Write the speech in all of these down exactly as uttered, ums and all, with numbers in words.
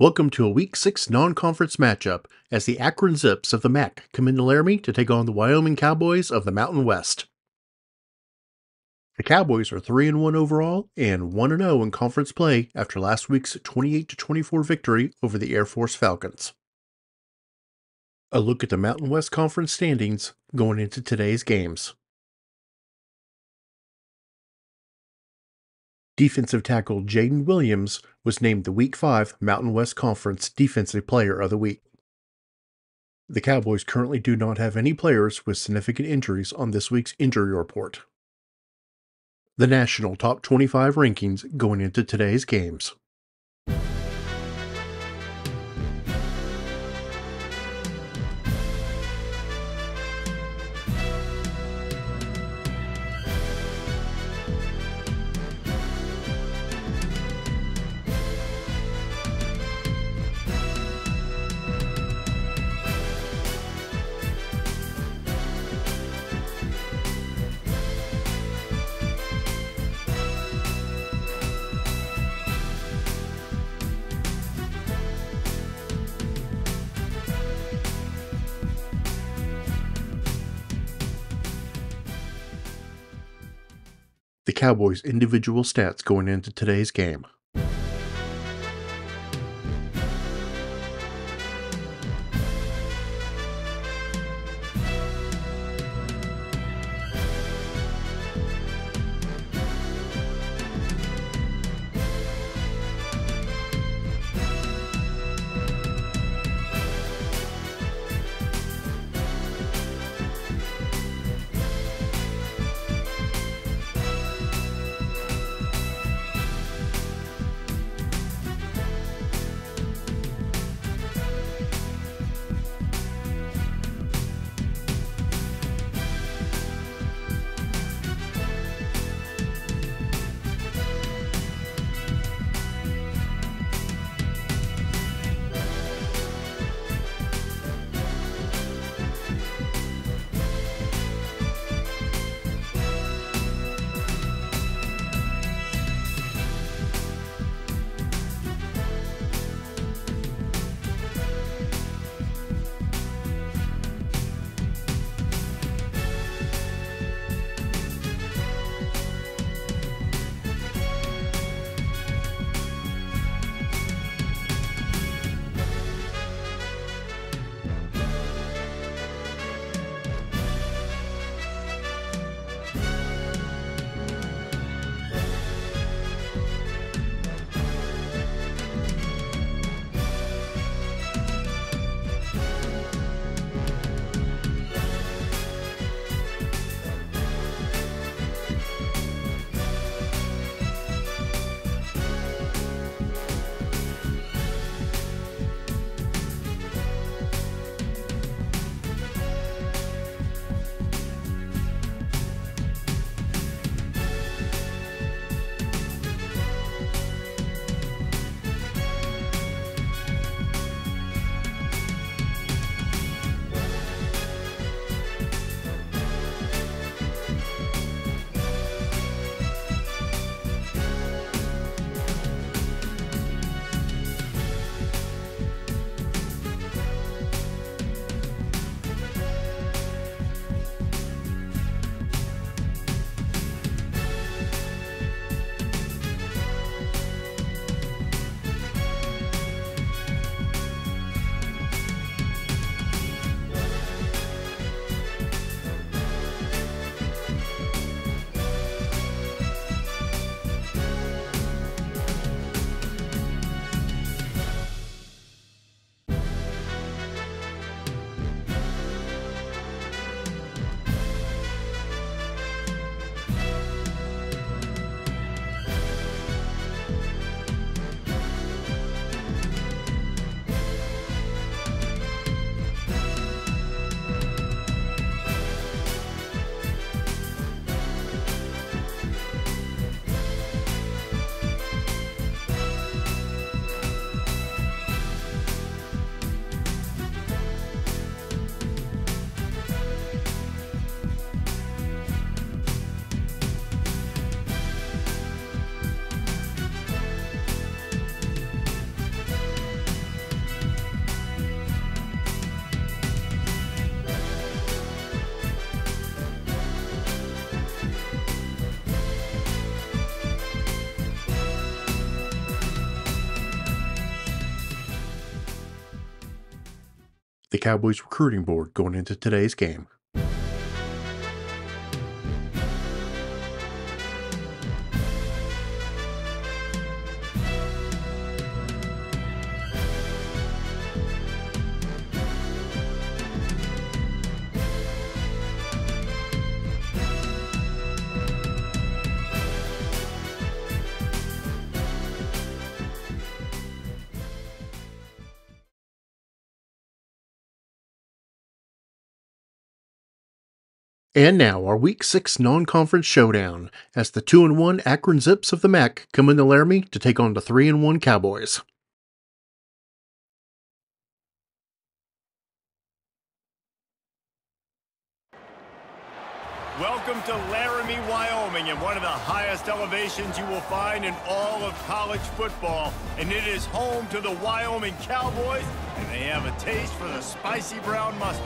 Welcome to a Week six non-conference matchup as the Akron Zips of the M A C come into Laramie to take on the Wyoming Cowboys of the Mountain West. The Cowboys are three and one overall and one and oh in conference play after last week's twenty-eight to twenty-four victory over the Air Force Falcons. A look at the Mountain West Conference standings going into today's games. Defensive tackle Jaden Williams was named the Week five Mountain West Conference Defensive Player of the Week. The Cowboys currently do not have any players with significant injuries on this week's injury report. The national top twenty-five rankings going into today's games. The Cowboys' individual stats going into today's game. the Cowboys recruiting board going into today's game. And now, our Week six non-conference showdown, as the two and one Akron Zips of the M A C come into Laramie to take on the three and one Cowboys. Welcome to Laramie, Wyoming, and one of the highest elevations you will find in all of college football. And it is home to the Wyoming Cowboys, and they have a taste for the spicy brown mustard.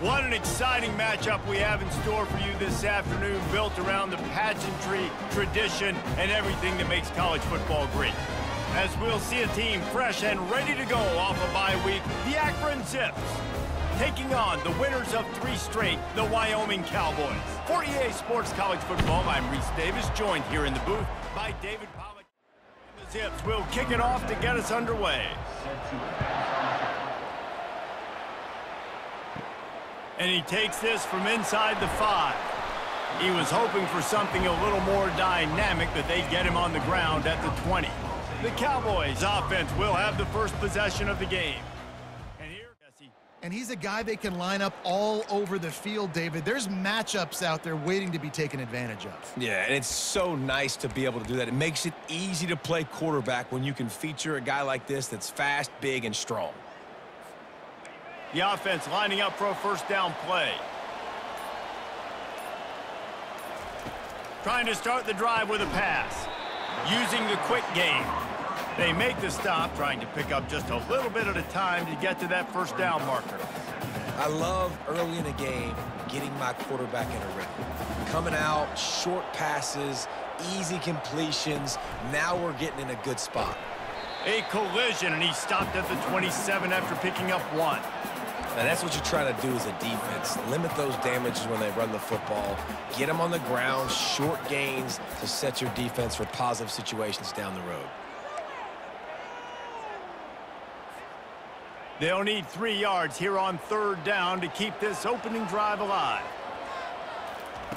What an exciting matchup we have in store for you this afternoon, built around the pageantry, tradition, and everything that makes college football great. As we'll see a team fresh and ready to go off a bye week, the Akron Zips, taking on the winners of three straight, the Wyoming Cowboys. For E A Sports College Football, I'm Reese Davis, joined here in the booth by David Pollack. The Zips will kick it off to get us underway. And he takes this from inside the five. He was hoping for something a little more dynamic, that they get him on the ground at the twenty. The Cowboys offense will have the first possession of the game. And here, Jesse. And he's a guy they can line up all over the field, David. There's matchups out there waiting to be taken advantage of. Yeah, and it's so nice to be able to do that. It makes it easy to play quarterback when you can feature a guy like this that's fast, big, and strong. The offense lining up for a first down play. Trying to start the drive with a pass. Using the quick game. They make the stop, trying to pick up just a little bit at a time to get to that first down marker. I love early in the game getting my quarterback in a rhythm. Coming out, short passes, easy completions. Now we're getting in a good spot. A collision, and he stopped at the twenty-seven after picking up one. Now that's what you're trying to do as a defense. Limit those damages when they run the football. Get them on the ground, short gains to set your defense for positive situations down the road. They'll need three yards here on third down to keep this opening drive alive.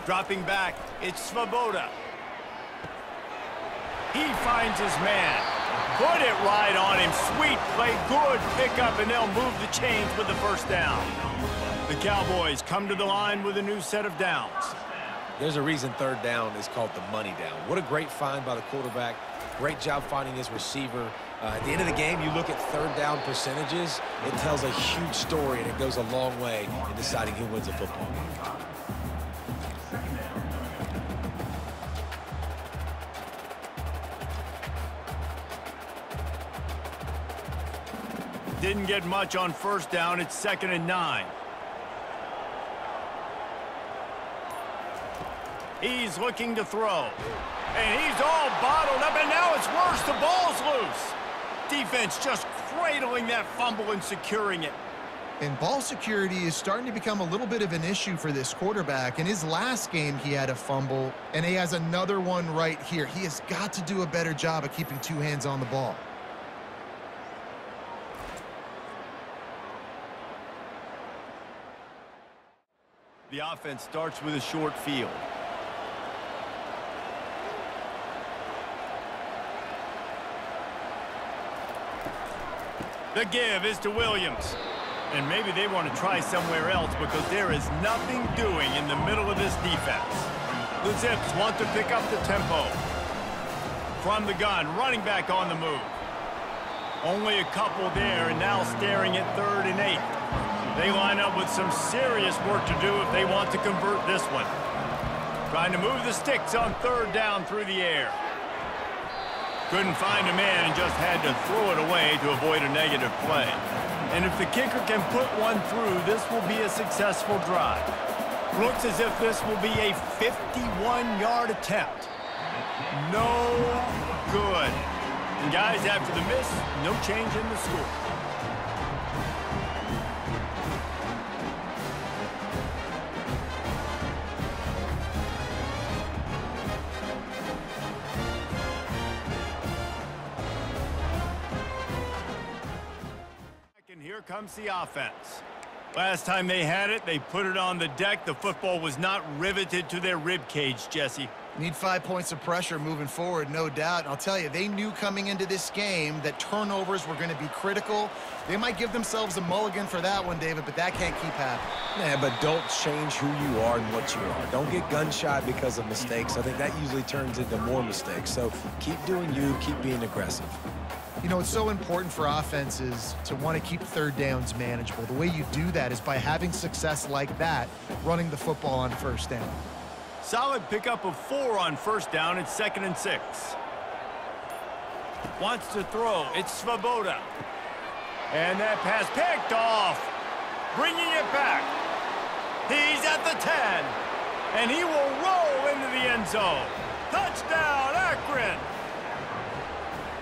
Dropping back, it's Svoboda. He finds his man. Put it right on him. Sweet play, good pickup, and they'll move the chains with the first down. The Cowboys come to the line with a new set of downs. There's a reason third down is called the money down. What a great find by the quarterback. Great job finding his receiver. Uh, at the end of the game, you look at third down percentages, it tells a huge story, and it goes a long way in deciding who wins a football game. Didn't get much on first down. It's second and nine. He's looking to throw. And he's all bottled up, and now it's worse. The ball's loose. Defense just cradling that fumble and securing it. And ball security is starting to become a little bit of an issue for this quarterback. In his last game, he had a fumble, and he has another one right here. He has got to do a better job of keeping two hands on the ball. The offense starts with a short field. The give is to Williams. And maybe they want to try somewhere else, because there is nothing doing in the middle of this defense. The Zips want to pick up the tempo. From the gun, running back on the move. Only a couple there, and now staring at third and eight. They line up with some serious work to do if they want to convert this one. Trying to move the sticks on third down through the air. Couldn't find a man and just had to throw it away to avoid a negative play. And if the kicker can put one through, this will be a successful drive. Looks as if this will be a fifty-one yard attempt. No good. And guys, after the miss, no change in the score. comes the offense. Last time they had it, they put it on the deck. The football was not riveted to their rib cage, Jesse. Need five points of pressure moving forward, no doubt. I'll tell you, they knew coming into this game that turnovers were going to be critical. They might give themselves a mulligan for that one, David, but that can't keep happening. Yeah, but don't change who you are and what you are. Don't get gun-shy because of mistakes. I think that usually turns into more mistakes. So keep doing you, keep being aggressive. You know, it's so important for offenses to want to keep third downs manageable. The way you do that is by having success like that, running the football on first down. Solid pickup of four on first down. It's second and six. Wants to throw. It's Svoboda. And that pass picked off. Bringing it back. He's at the ten. And he will roll into the end zone. Touchdown, Akron.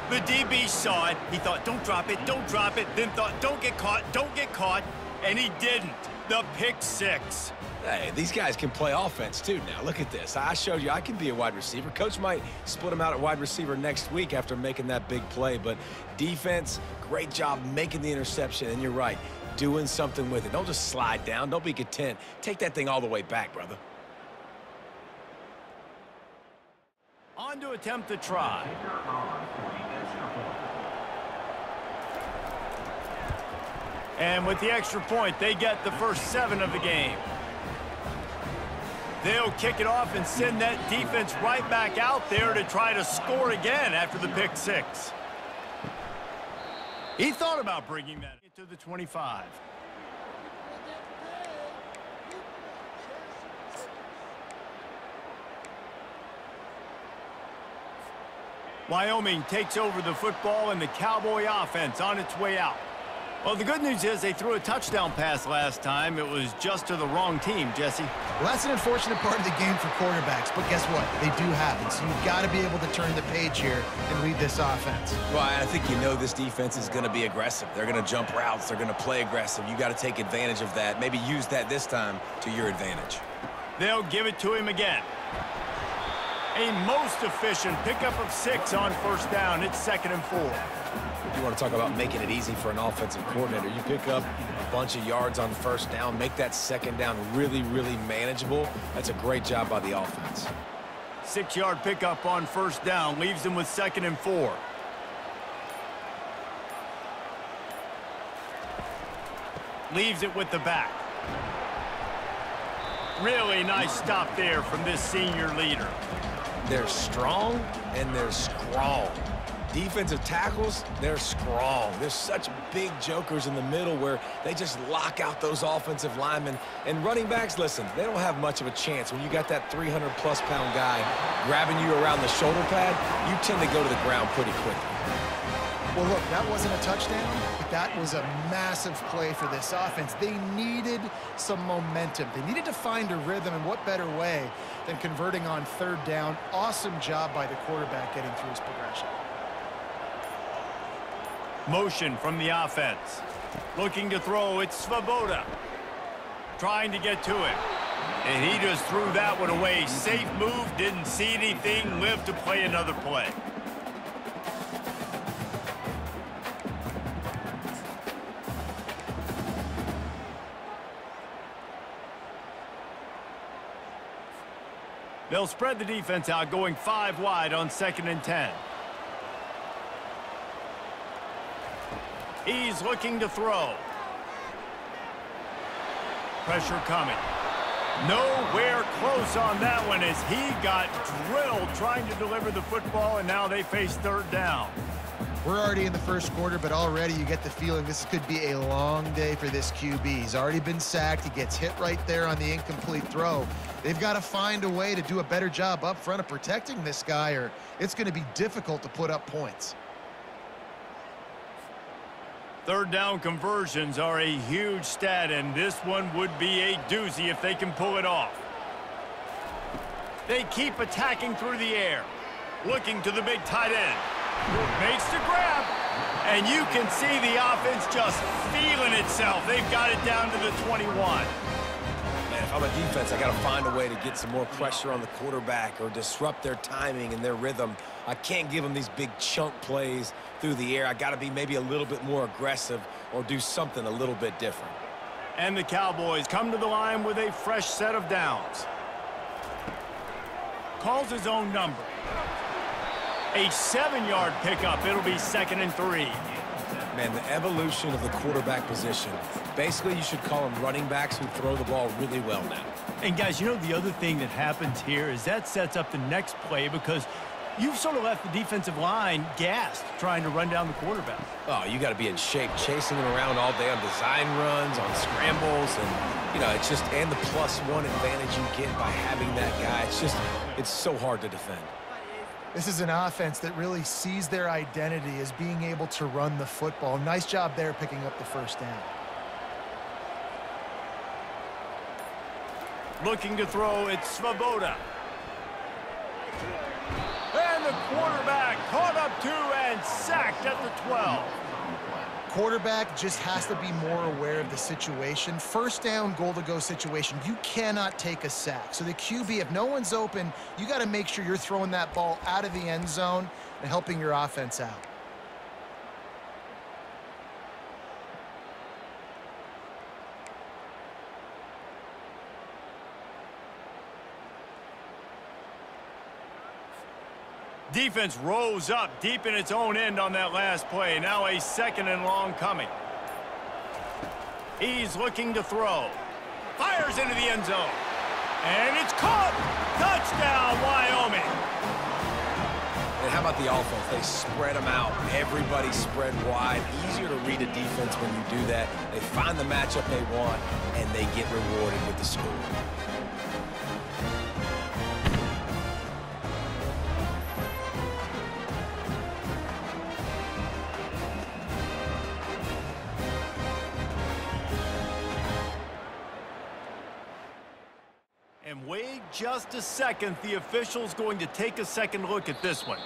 The D B saw it. He thought, don't drop it, don't drop it. Then thought, don't get caught, don't get caught. And he didn't. The pick six. Hey, these guys can play offense, too. Now, look at this. I showed you I can be a wide receiver. Coach might split them out at wide receiver next week after making that big play. But defense, great job making the interception. And you're right, doing something with it. Don't just slide down. Don't be content. Take that thing all the way back, brother. On to attempt to try. And with the extra point, they get the first seven of the game. They'll kick it off and send that defense right back out there to try to score again after the pick six. He thought about bringing that to the twenty-five. Wyoming takes over the football and the Cowboy offense on its way out. Well, the good news is they threw a touchdown pass last time. It was just to the wrong team, Jesse. Well, that's an unfortunate part of the game for quarterbacks, but guess what? They do happen, so you've got to be able to turn the page here and read this offense. Well, I think you know this defense is going to be aggressive. They're going to jump routes. They're going to play aggressive. You've got to take advantage of that. Maybe use that this time to your advantage. They'll give it to him again. A most efficient pickup of six on first down. It's second and four. You want to talk about making it easy for an offensive coordinator. You pick up a bunch of yards on first down, make that second down really, really manageable. That's a great job by the offense. Six-yard pickup on first down leaves them with second and four. Leaves it with the back. Really nice stop there from this senior leader. They're strong and they're scrawl. Defensive tackles, they're scrawl. There's such big jokers in the middle where they just lock out those offensive linemen. And running backs, listen, they don't have much of a chance. When you got that three hundred plus pound guy grabbing you around the shoulder pad, you tend to go to the ground pretty quickly. Well, look, that wasn't a touchdown, but that was a massive play for this offense. They needed some momentum. They needed to find a rhythm, and what better way than converting on third down. Awesome job by the quarterback getting through his progression. Motion from the offense. Looking to throw, it's Svoboda. Trying to get to it. And he just threw that one away. Safe move, didn't see anything, lived to play another play. They'll spread the defense out, going five wide on second and ten. He's looking to throw. Pressure coming. Nowhere close on that one as he got drilled trying to deliver the football, and now they face third down. We're already in the first quarter, but already you get the feeling this could be a long day for this Q B. He's already been sacked. He gets hit right there on the incomplete throw. They've got to find a way to do a better job up front of protecting this guy, or it's going to be difficult to put up points. Third down conversions are a huge stat, and this one would be a doozy if they can pull it off. They keep attacking through the air, looking to the big tight end. Makes the grab, and you can see the offense just feeling itself. They've got it down to the twenty-one. Man, if If I'm a defense, I got to find a way to get some more pressure on the quarterback or disrupt their timing and their rhythm. I can't give them these big chunk plays through the air. I got to be maybe a little bit more aggressive or do something a little bit different. And the Cowboys come to the line with a fresh set of downs. Calls his own number. A seven-yard pickup. It'll be second and three. Man, the evolution of the quarterback position. Basically, you should call them running backs who throw the ball really well now. And, guys, you know the other thing that happens here is that sets up the next play because you've sort of left the defensive line gassed trying to run down the quarterback. Oh, you got to be in shape, chasing them around all day on design runs, on scrambles, and, you know, it's just, and the plus one advantage you get by having that guy. It's just, it's so hard to defend. This is an offense that really sees their identity as being able to run the football. Nice job there picking up the first down. Looking to throw, it's Svoboda. And the quarterback caught up to and sacked at the twelve. Quarterback just has to be more aware of the situation. First down, goal to go situation. You cannot take a sack. So the Q B, if no one's open, you got to make sure you're throwing that ball out of the end zone and helping your offense out. Defense rose up deep in its own end on that last play. Now a second and long coming. He's looking to throw. Fires into the end zone. And it's caught. Touchdown, Wyoming. And how about the offense? They spread them out. Everybody spread wide. Easier to read a defense when you do that. They find the matchup they want, and they get rewarded with the score. Just a second, the official's going to take a second look at this one.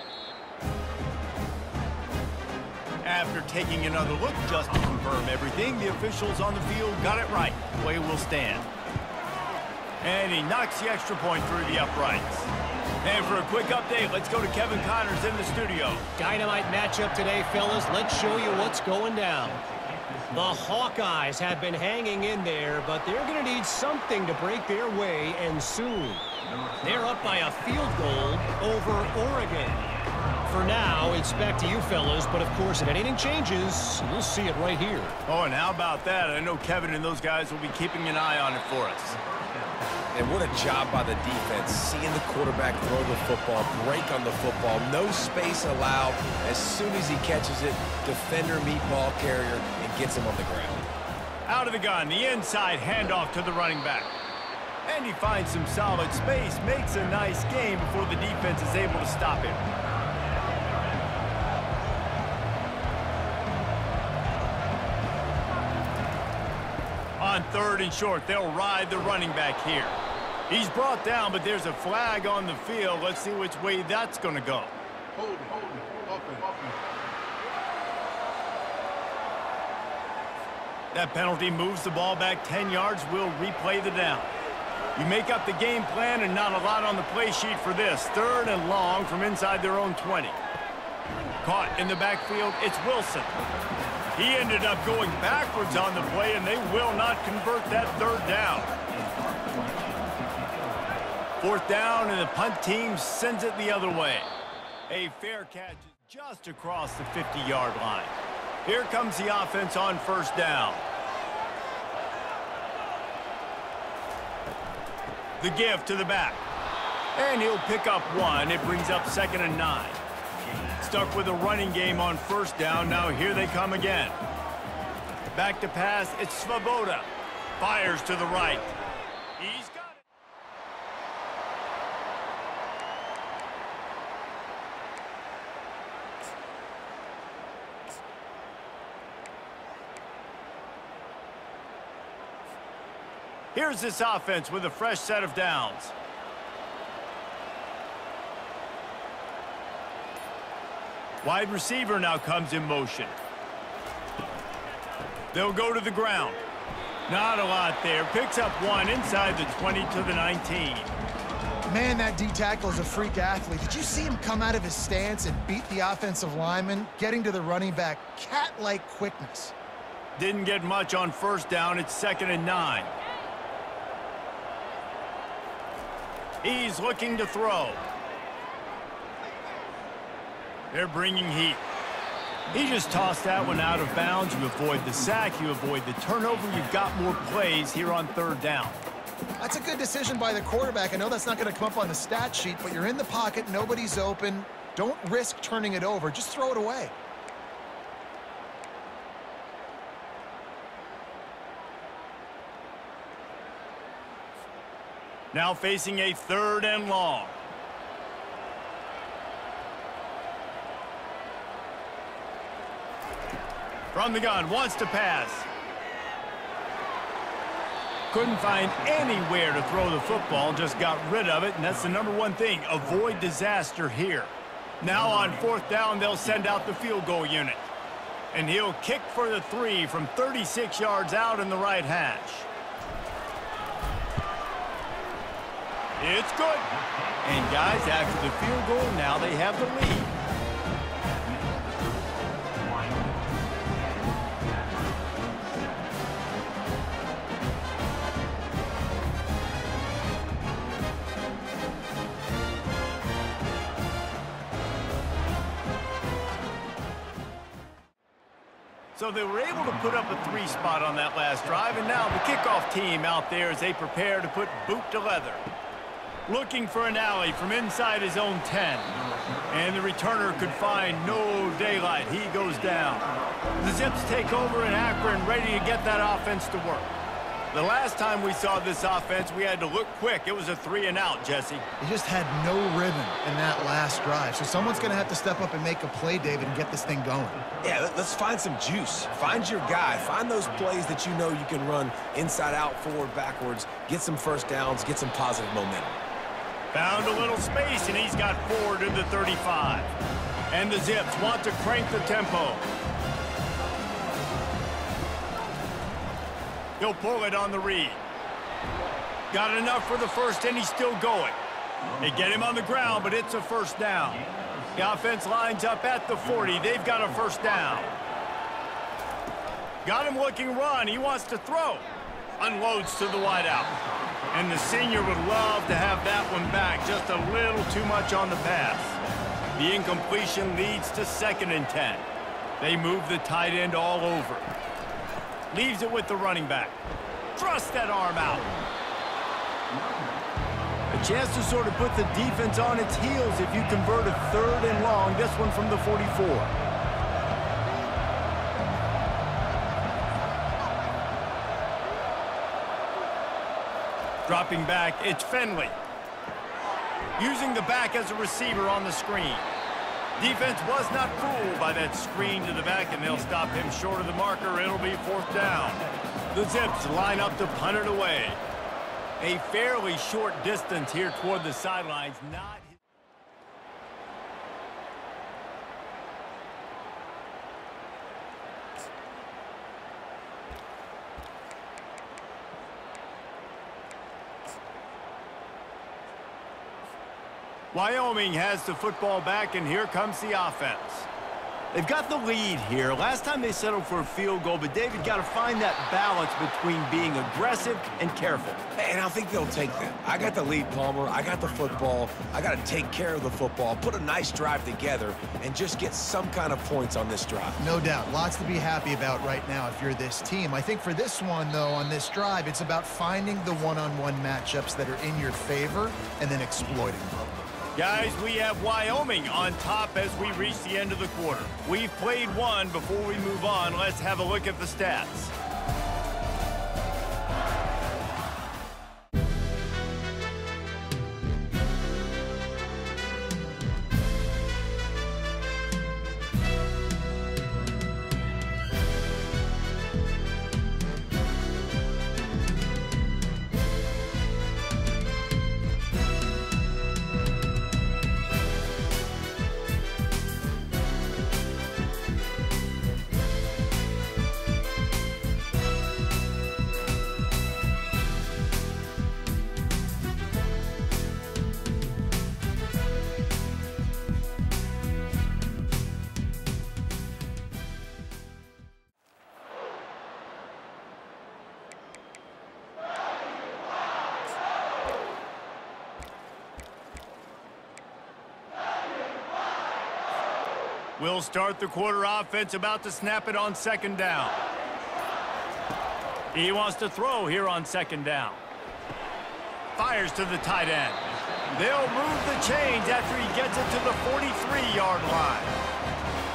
After taking another look just to confirm everything, the officials on the field got it right. Play will stand. And he knocks the extra point through the uprights. And for a quick update, let's go to Kevin Connors in the studio. Dynamite matchup today, fellas. Let's show you what's going down. The Hawkeyes have been hanging in there, but they're going to need something to break their way, and soon. They're up by a field goal over Oregon. For now, it's back to you fellas, but of course, if anything changes, you'll see it right here. Oh, and how about that? I know Kevin and those guys will be keeping an eye on it for us. And what a job by the defense, seeing the quarterback throw the football, break on the football, no space allowed. As soon as he catches it, defender meet ball carrier and gets him on the ground. Out of the gun, the inside handoff to the running back. And he finds some solid space, makes a nice game before the defense is able to stop him. On third and short, they'll ride the running back here. He's brought down, but there's a flag on the field. Let's see which way that's going to go. Hold, hold, hold, hold. That penalty moves the ball back ten yards. We'll replay the down. You make up the game plan and not a lot on the play sheet for this. Third and long from inside their own twenty. Caught in the backfield, it's Wilson. He ended up going backwards on the play, and they will not convert that third down. Fourth down, and the punt team sends it the other way. A fair catch just across the fifty-yard line. Here comes the offense on first down. The give to the back. And he'll pick up one. It brings up second and nine. Stuck with a running game on first down. Now here they come again. Back to pass. It's Svoboda. Fires to the right. He's got it. Here's this offense with a fresh set of downs. Wide receiver now comes in motion. They'll go to the ground. Not a lot there. Picks up one inside the twenty to the nineteen. Man, that D tackle is a freak athlete. Did you see him come out of his stance and beat the offensive lineman, getting to the running back? Cat-like quickness. Didn't get much on first down. It's second and nine. He's looking to throw. They're bringing heat. He just tossed that one out of bounds. You avoid the sack, you avoid the turnover, you've got more plays here on third down. That's a good decision by the quarterback. I know that's not going to come up on the stat sheet, but you're in the pocket, nobody's open. Don't risk turning it over. Just throw it away. Now facing a third and long. From the gun, wants to pass. Couldn't find anywhere to throw the football, just got rid of it, and that's the number one thing. Avoid disaster here. Now on fourth down, they'll send out the field goal unit. And he'll kick for the three from thirty-six yards out in the right hash. It's good. And guys, after the field goal, now they have the lead. So they were able to put up a three spot on that last drive, and now the kickoff team out there as they prepare to put boot to leather. Looking for an alley from inside his own ten. And the returner could find no daylight. He goes down. The Zips take over in Akron, ready to get that offense to work. The last time we saw this offense, we had to look quick. It was a three and out, Jesse. He just had no ribbon in that last drive. So someone's going to have to step up and make a play, David, and get this thing going. Yeah, let's find some juice. Find your guy. Find those plays that you know you can run inside out, forward, backwards. Get some first downs. Get some positive momentum. Found a little space, and he's got four to the thirty-five. And the Zips want to crank the tempo. He'll pull it on the read. Got enough for the first, and he's still going. They get him on the ground, but it's a first down. The offense lines up at the forty. They've got a first down. Got him looking run. He wants to throw. Unloads to the wideout. And the senior would love to have that one back. Just a little too much on the pass. The incompletion leads to second and ten. They move the tight end all over. Leaves it with the running back. Thrust that arm out. A chance to sort of put the defense on its heels if you convert a third and long. This one from the forty-four. Dropping back, it's Finley. Using the back as a receiver on the screen. Defense was not fooled by that screen to the back, and they'll stop him short of the marker. It'll be fourth down. The Zips line up to punt it away. A fairly short distance here toward the sidelines. Not. Wyoming has the football back, and here comes the offense. They've got the lead here. Last time they settled for a field goal, but David got to find that balance between being aggressive and careful. And I think they'll take that. I got the lead, Palmer. I got the football. I got to take care of the football, put a nice drive together, and just get some kind of points on this drive. No doubt. Lots to be happy about right now if you're this team. I think for this one, though, on this drive, it's about finding the one-on-one matchups that are in your favor and then exploiting them. Guys, we have Wyoming on top as we reach the end of the quarter. We've played one before we move on. Let's have a look at the stats. We'll start the quarter offense about to snap it on second down. He wants to throw here on second down. Fires to the tight end. They'll move the chains after he gets it to the forty-three yard line.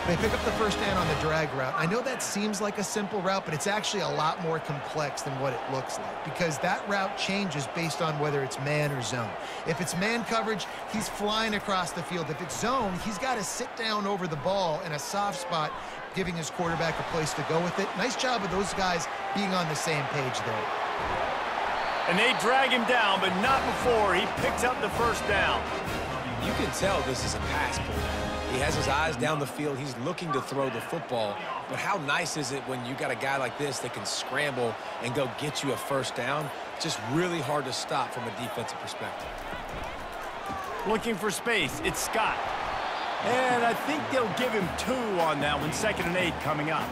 They pick up the first down on the drag route. I know that seems like a simple route, but it's actually a lot more complex than what it looks like, because that route changes based on whether it's man or zone. If it's man coverage, he's flying across the field. If it's zone, he's got to sit down over the ball in a soft spot, giving his quarterback a place to go with it. Nice job of those guys being on the same page there. And they drag him down, but not before he picks up the first down. You can tell this is a pass play. He has his eyes down the field. He's looking to throw the football. But how nice is it when you got a guy like this that can scramble and go get you a first down? Just really hard to stop from a defensive perspective. Looking for space. It's Scott. And I think they'll give him two on that one. Second and eight coming up.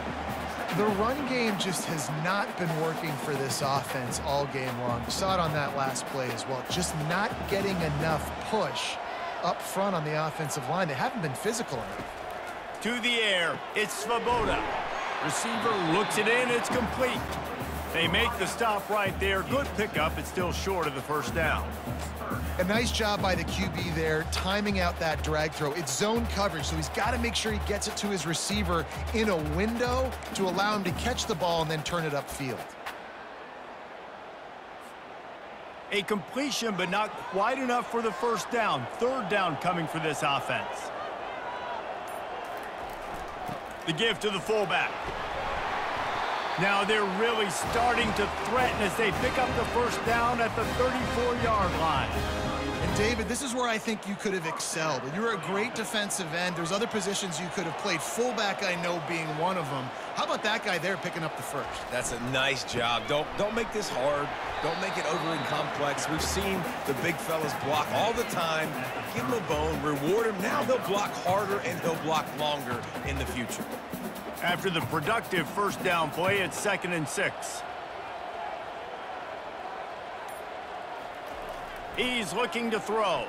The run game just has not been working for this offense all game long. We saw it on that last play as well. Just not getting enough push up front on the offensive line. They haven't been physical enough. To the air, it's Svoboda. Receiver looks it in, it's complete. They make the stop right there. Good pickup. It's still short of the first down. A nice job by the Q B there, timing out that drag throw. It's zone coverage, so he's got to make sure he gets it to his receiver in a window to allow him to catch the ball and then turn it upfield. A completion, but not quite enough for the first down. Third down coming for this offense. The gift to the fullback. Now they're really starting to threaten as they pick up the first down at the thirty-four yard line. And David, this is where I think you could have excelled. You're a great defensive end. There's other positions you could have played. Fullback, I know, being one of them. How about that guy there picking up the first? That's a nice job. Don't, don't make this hard. Don't make it overly complex. We've seen the big fellas block all the time. Give him a bone, reward him. Now they'll block harder and they'll block longer in the future. After the productive first down play, it's second and six. He's looking to throw.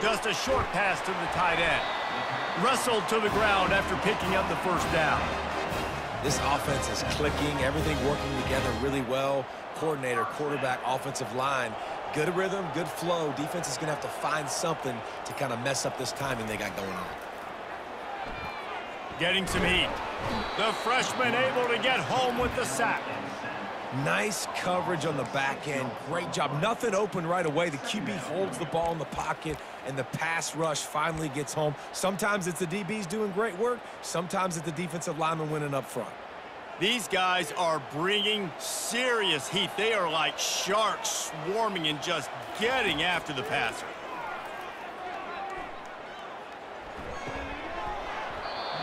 Just a short pass to the tight end. Wrestled to the ground after picking up the first down. This offense is clicking, everything working together really well. Coordinator, quarterback, offensive line. Good rhythm, good flow. Defense is going to have to find something to kind of mess up this timing they got going on. Getting some heat. The freshman able to get home with the sack. Nice coverage on the back end. Great job. Nothing open right away. The Q B holds the ball in the pocket, and the pass rush finally gets home. Sometimes it's the D Bs doing great work. Sometimes it's the defensive linemen winning up front. These guys are bringing serious heat. They are like sharks swarming and just getting after the passer.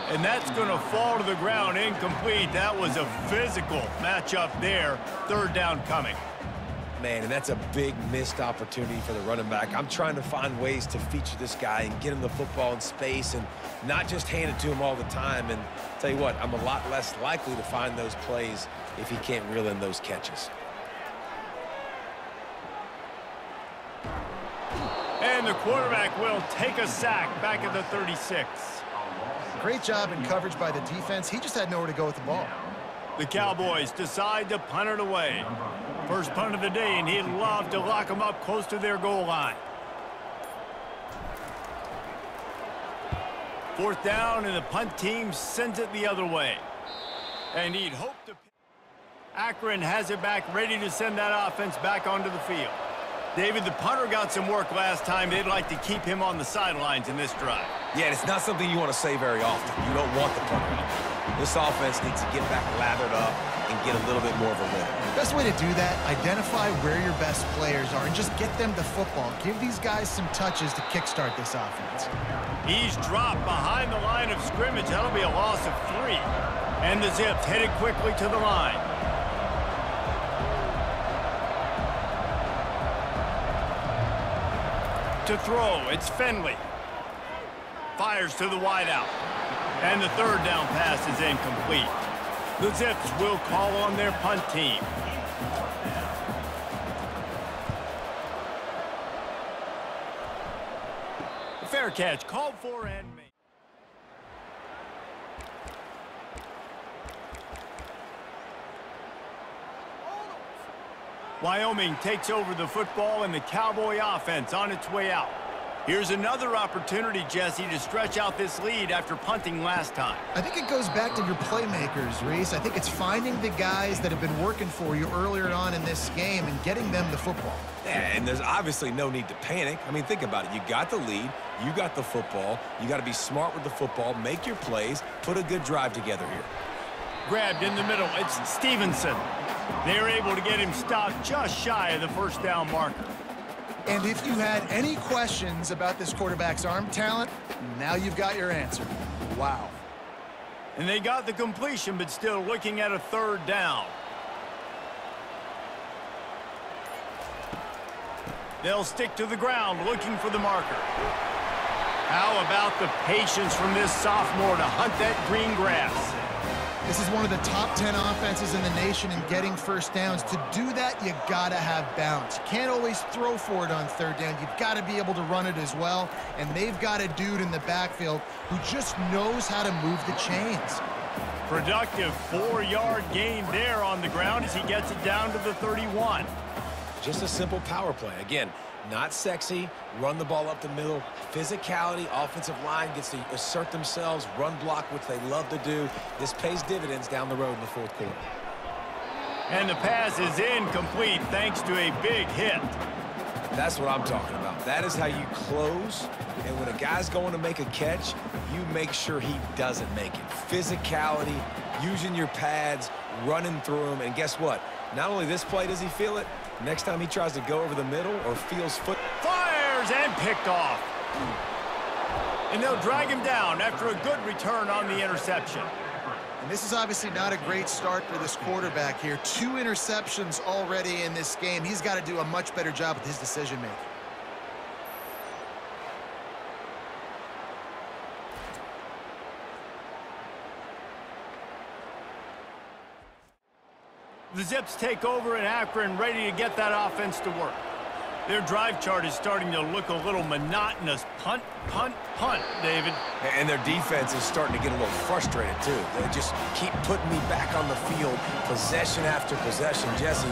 And that's going to fall to the ground incomplete. That was a physical matchup there. Third down coming. Man, and that's a big missed opportunity for the running back. I'm trying to find ways to feature this guy and get him the football in space and not just hand it to him all the time. And tell you what, I'm a lot less likely to find those plays if he can't reel in those catches. And the quarterback will take a sack back at the thirty-six. Great job in coverage by the defense. He just had nowhere to go with the ball. The Cowboys decide to punt it away. First punt of the day, and he'd love to lock them up close to their goal line. Fourth down, and the punt team sends it the other way. And he'd hope to... Akron has it back, ready to send that offense back onto the field. David, the punter got some work last time. They'd like to keep him on the sidelines in this drive. Yeah, and it's not something you want to say very often. You don't want the punter out there. This offense needs to get back lathered up and get a little bit more of a rhythm. Best way to do that, identify where your best players are and just get them the football. Give these guys some touches to kickstart this offense. He's dropped behind the line of scrimmage. That'll be a loss of three. And the Zips headed quickly to the line. To throw, it's Finley. Fires to the wideout. And the third down pass is incomplete. The Zips will call on their punt team. Fair catch called for and made. Wyoming takes over the football and the Cowboy offense on its way out. Here's another opportunity, Jesse, to stretch out this lead after punting last time. I think it goes back to your playmakers, Reese. I think it's finding the guys that have been working for you earlier on in this game and getting them the football. Yeah, and there's obviously no need to panic. I mean, think about it. You got the lead. You got the football. You got to be smart with the football. Make your plays. Put a good drive together here. Grabbed in the middle. It's Stevenson. They're able to get him stopped just shy of the first down marker. And if you had any questions about this quarterback's arm talent, now you've got your answer. Wow. And they got the completion, but still looking at a third down. They'll stick to the ground, looking for the marker. How about the patience from this sophomore to hunt that green grass? This is one of the top ten offenses in the nation in getting first downs. To do that, you got to have bounce. You can't always throw for it on third down. You've got to be able to run it as well. And they've got a dude in the backfield who just knows how to move the chains. Productive four-yard gain there on the ground as he gets it down to the thirty-one. Just a simple power play. Again, not sexy. Run the ball up the middle. Physicality. Offensive line gets to assert themselves. Run block, which they love to do. This pays dividends down the road in the fourth quarter. And the pass is incomplete thanks to a big hit. That's what I'm talking about. That is how you close. And when a guy's going to make a catch, you make sure he doesn't make it. Physicality, using your pads, running through them. And guess what? Not only this play does he feel it, next time he tries to go over the middle or feels foot. Fires and picked off. And they'll drag him down after a good return on the interception. And this is obviously not a great start for this quarterback here. Two interceptions already in this game. He's got to do a much better job with his decision making. The Zips take over in Akron, ready to get that offense to work. Their drive chart is starting to look a little monotonous. Punt, punt, punt, David. And their defense is starting to get a little frustrated, too. They just keep putting me back on the field, possession after possession. Jesse,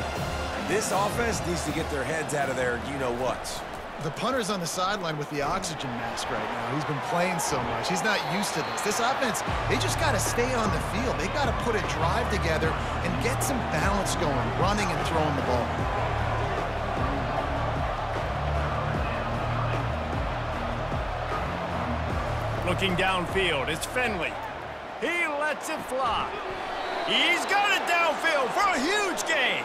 this offense needs to get their heads out of their you-know-whats. The punter's on the sideline with the oxygen mask right now. He's been playing so much. He's not used to this. This offense, they just got to stay on the field. They got to put a drive together and get some balance going, running and throwing the ball. Looking downfield, it's Finley. He lets it fly. He's got it downfield for a huge gain.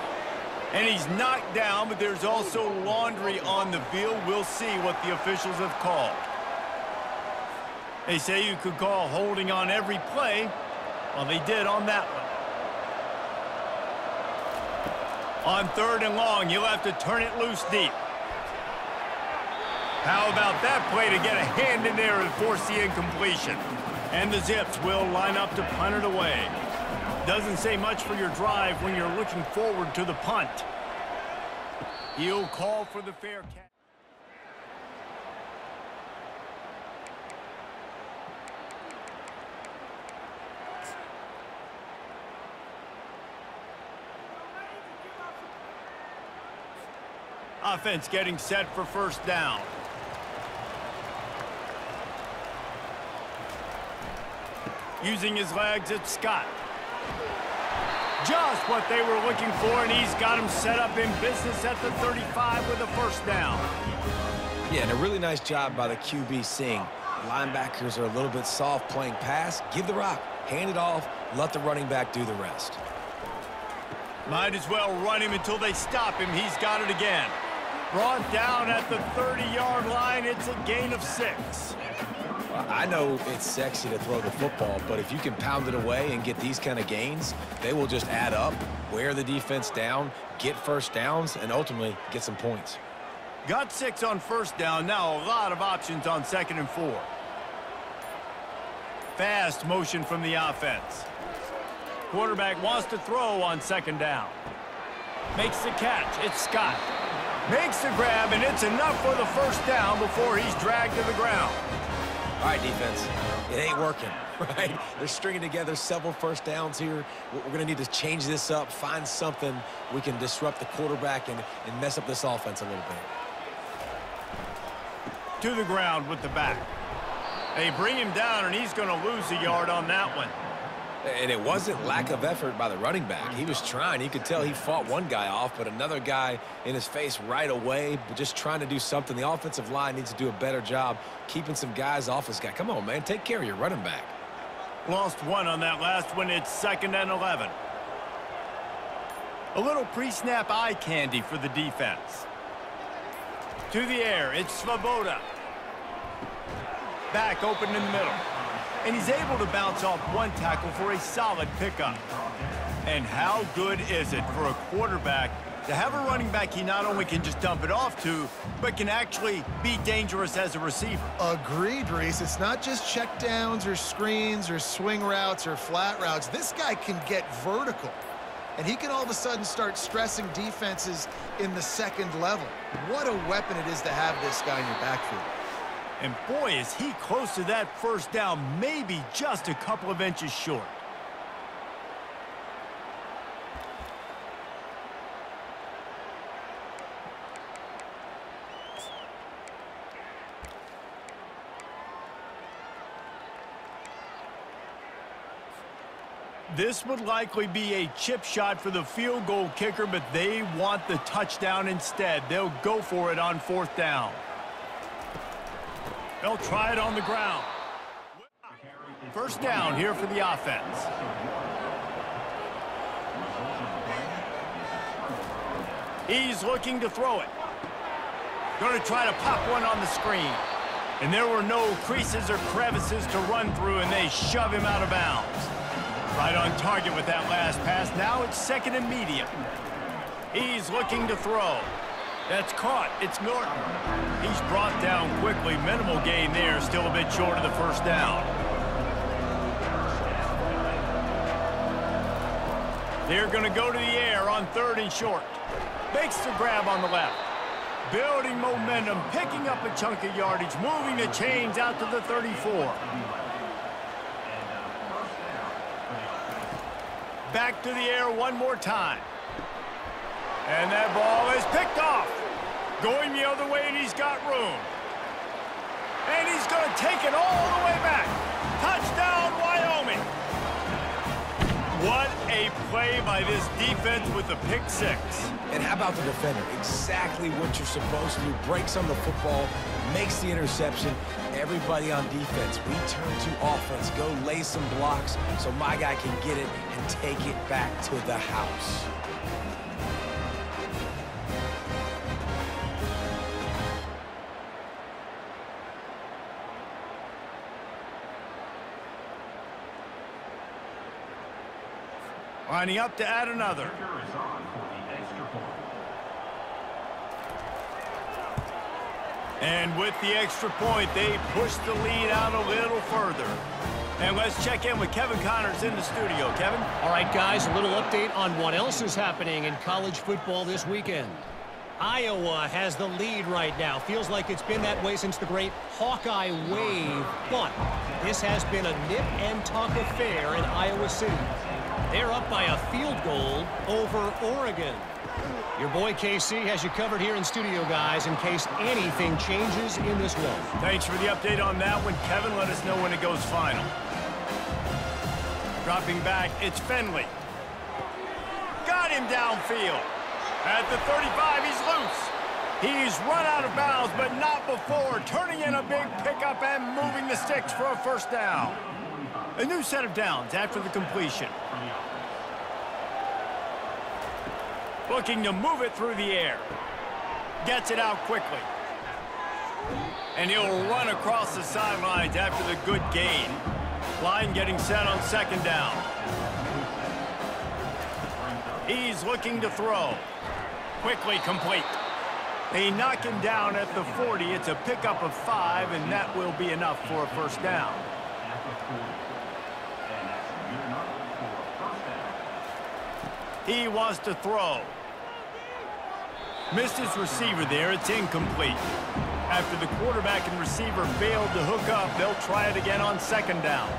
And he's knocked down, but there's also laundry on the field. We'll see what the officials have called. They say you could call holding on every play. Well, they did on that one. On third and long, you'll have to turn it loose deep. How about that play to get a hand in there and force the incompletion? And the Zips will line up to punt it away. Doesn't say much for your drive when you're looking forward to the punt. He'll call for the fair catch. Offense getting set for first down. Using his legs, it's Scott. Just what they were looking for, and he's got him set up in business at the thirty-five with a first down. Yeah, and a really nice job by the Q B seeing linebackers are a little bit soft playing pass. Give the rock, hand it off, let the running back do the rest. Might as well run him until they stop him. He's got it again. Brought down at the thirty-yard line. It's a gain of six. I know it's sexy to throw the football, but if you can pound it away and get these kind of gains, they will just add up, wear the defense down, get first downs, and ultimately get some points. Got six on first down. Now a lot of options on second and four. Fast motion from the offense. Quarterback wants to throw on second down. Makes the catch. It's Scott. Makes the grab, and it's enough for the first down before he's dragged to the ground. All right, defense, it ain't working, right? They're stringing together several first downs here. We're going to need to change this up, find something we can disrupt the quarterback and, and mess up this offense a little bit. To the ground with the back. They bring him down, and he's going to lose a yard on that one. And it wasn't lack of effort by the running back. He was trying. You could tell he fought one guy off, but another guy in his face right away, but just trying to do something. The offensive line needs to do a better job keeping some guys off his guy. Come on, man. Take care of your running back. Lost one on that last one. It's second and eleven. A little pre-snap eye candy for the defense. To the air. It's Svoboda. Back open in the middle. And he's able to bounce off one tackle for a solid pickup. And how good is it for a quarterback to have a running back he not only can just dump it off to, but can actually be dangerous as a receiver? Agreed, Reese. It's not just checkdowns or screens or swing routes or flat routes. This guy can get vertical. And he can all of a sudden start stressing defenses in the second level. What a weapon it is to have this guy in your backfield. And boy, is he close to that first down, maybe just a couple of inches short. This would likely be a chip shot for the field goal kicker, but they want the touchdown instead. They'll go for it on fourth down. They'll try it on the ground. First down here for the offense. He's looking to throw it. Going to try to pop one on the screen. And there were no creases or crevices to run through, and they shove him out of bounds. Right on target with that last pass. Now it's second and medium. He's looking to throw. That's caught. It's Norton. He's brought down quickly. Minimal gain there. Still a bit short of the first down. They're going to go to the air on third and short. Makes the grab on the left. Building momentum. Picking up a chunk of yardage. Moving the chains out to the thirty-four. Back to the air one more time. And that ball is picked off. Going the other way, and he's got room. And he's going to take it all the way back. Touchdown, Wyoming. What a play by this defense with the pick six. And how about the defender? Exactly what you're supposed to do. Breaks on the football, makes the interception. Everybody on defense, we turn to offense. Go lay some blocks so my guy can get it and take it back to the house. Lining up to add another. And with the extra point, they push the lead out a little further. And let's check in with Kevin Connors in the studio. Kevin? All right, guys, a little update on what else is happening in college football this weekend. Iowa has the lead right now. Feels like it's been that way since the great Hawkeye wave. But this has been a nip-and-tuck affair in Iowa City. They're up by a field goal over Oregon. Your boy K C has you covered here in studio, guys, in case anything changes in this one. Thanks for the update on that one, Kevin. Let us know when it goes final. Dropping back, it's Finley. Got him downfield. At the thirty-five, he's loose. He's run out of bounds, but not before turning in a big pickup and moving the sticks for a first down. A new set of downs after the completion. Looking to move it through the air. Gets it out quickly. And he'll run across the sidelines after the good gain. Line getting set on second down. He's looking to throw. Quickly complete. They knock him down at the forty. It's a pickup of five, and that will be enough for a first down. He wants to throw. Missed his receiver there. It's incomplete. After the quarterback and receiver failed to hook up, they'll try it again on second down.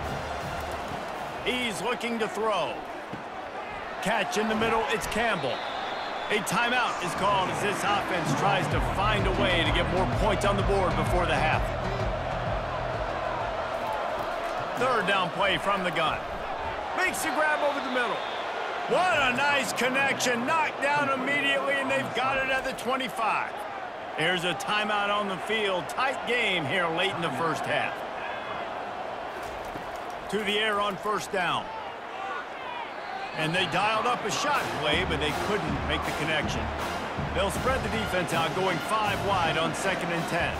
He's looking to throw. Catch in the middle, it's Campbell. A timeout is called as this offense tries to find a way to get more points on the board before the half. Third down play from the gun. Makes the grab over the middle. What a nice connection. Knocked down immediately, and they've got it at the twenty-five. Here's a timeout on the field. Tight game here late in the first half. To the air on first down. And they dialed up a shot play, but they couldn't make the connection. They'll spread the defense out, going five wide on second and ten.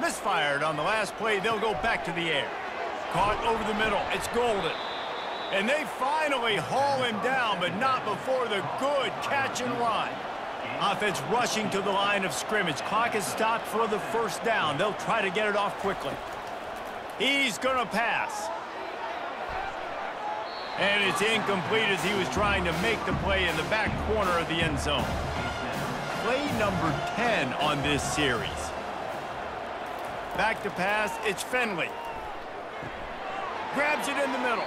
Misfired on the last play. They'll go back to the air. Caught over the middle. It's Golden. And they finally haul him down, but not before the good catch and run. Offense rushing to the line of scrimmage. Clock is stopped for the first down. They'll try to get it off quickly. He's going to pass. And it's incomplete as he was trying to make the play in the back corner of the end zone. Play number ten on this series. Back to pass. It's Finley. Grabs it in the middle.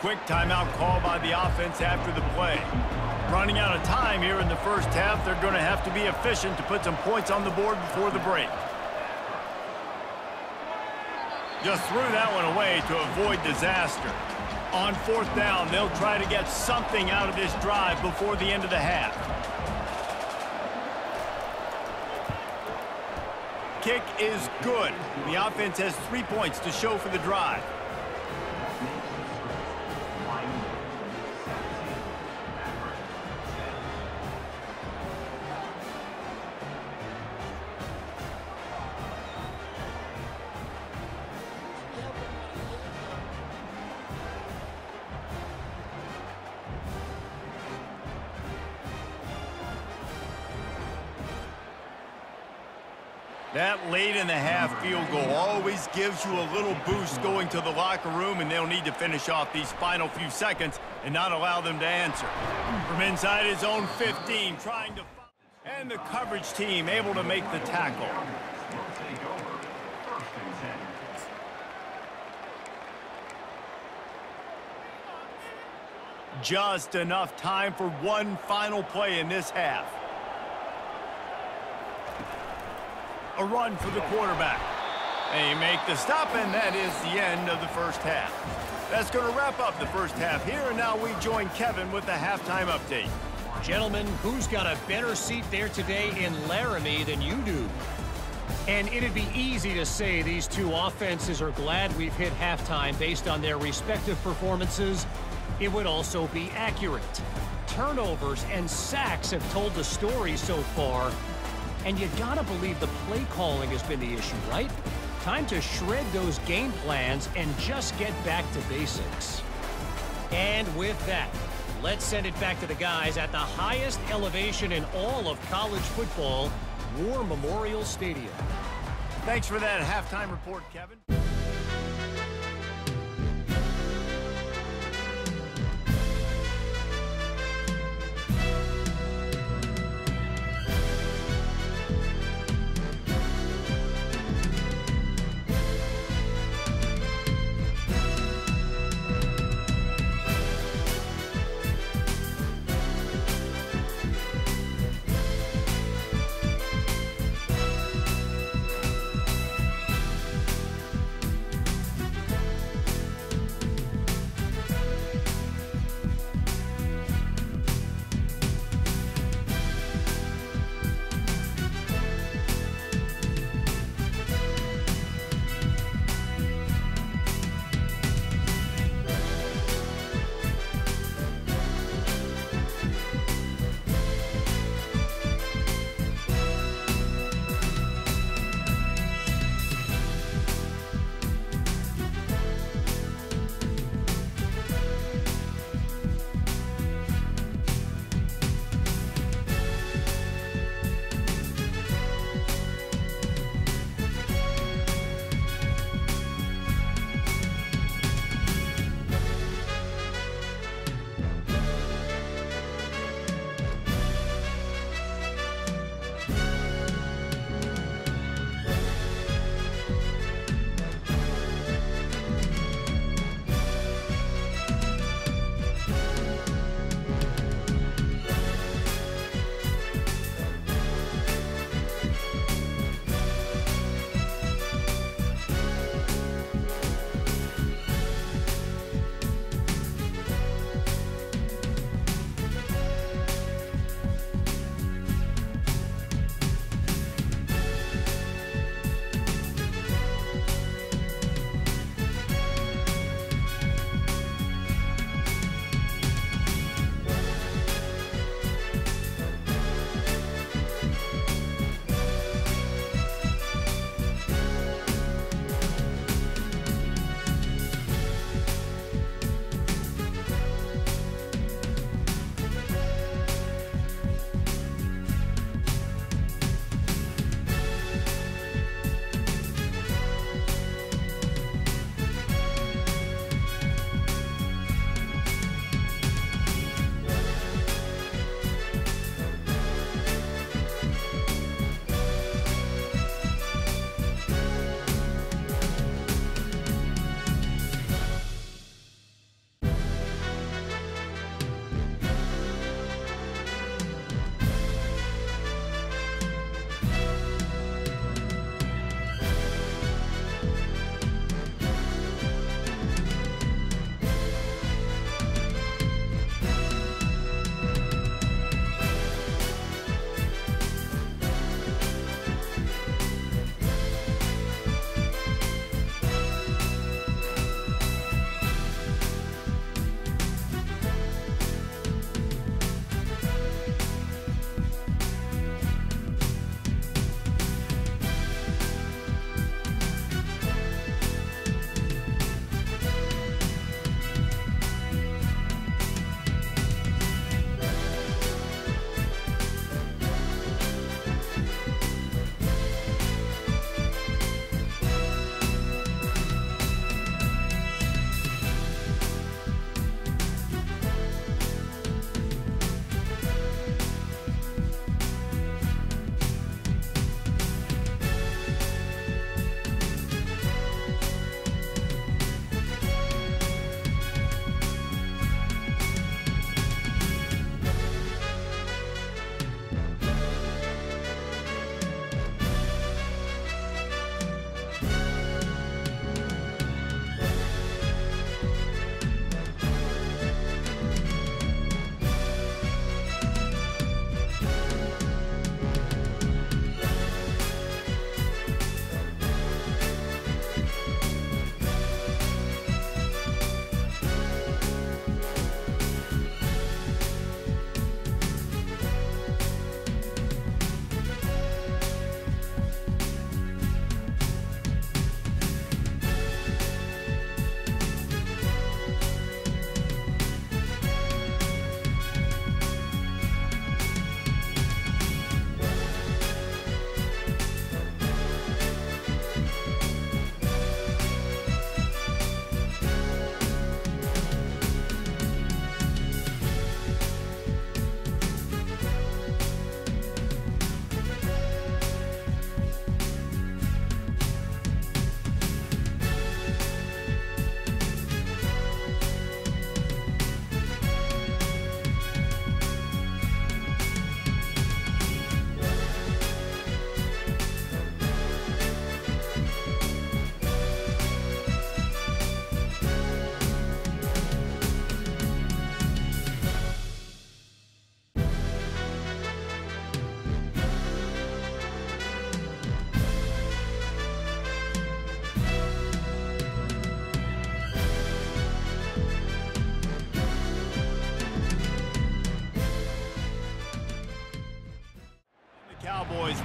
Quick timeout call by the offense after the play. Running out of time here in the first half. They're going to have to be efficient to put some points on the board before the break. Just threw that one away to avoid disaster. On fourth down, they'll try to get something out of this drive before the end of the half. Kick is good. The offense has three points to show for the drive. That late-in-the-half field goal always gives you a little boost going to the locker room, and they'll need to finish off these final few seconds and not allow them to answer. From inside his own fifteen, trying to... And the coverage team able to make the tackle. Just enough time for one final play in this half. A run for the quarterback. They make the stop, and that is the end of the first half. That's going to wrap up the first half here, and now we join Kevin with the halftime update. Gentlemen, who's got a better seat there today in Laramie than you do? And it'd be easy to say these two offenses are glad we've hit halftime based on their respective performances. It would also be accurate. Turnovers and sacks have told the story so far. And you gotta believe the play calling has been the issue, right? Time to shred those game plans and just get back to basics. And with that, let's send it back to the guys at the highest elevation in all of college football, War Memorial Stadium. Thanks for that halftime report, Kevin.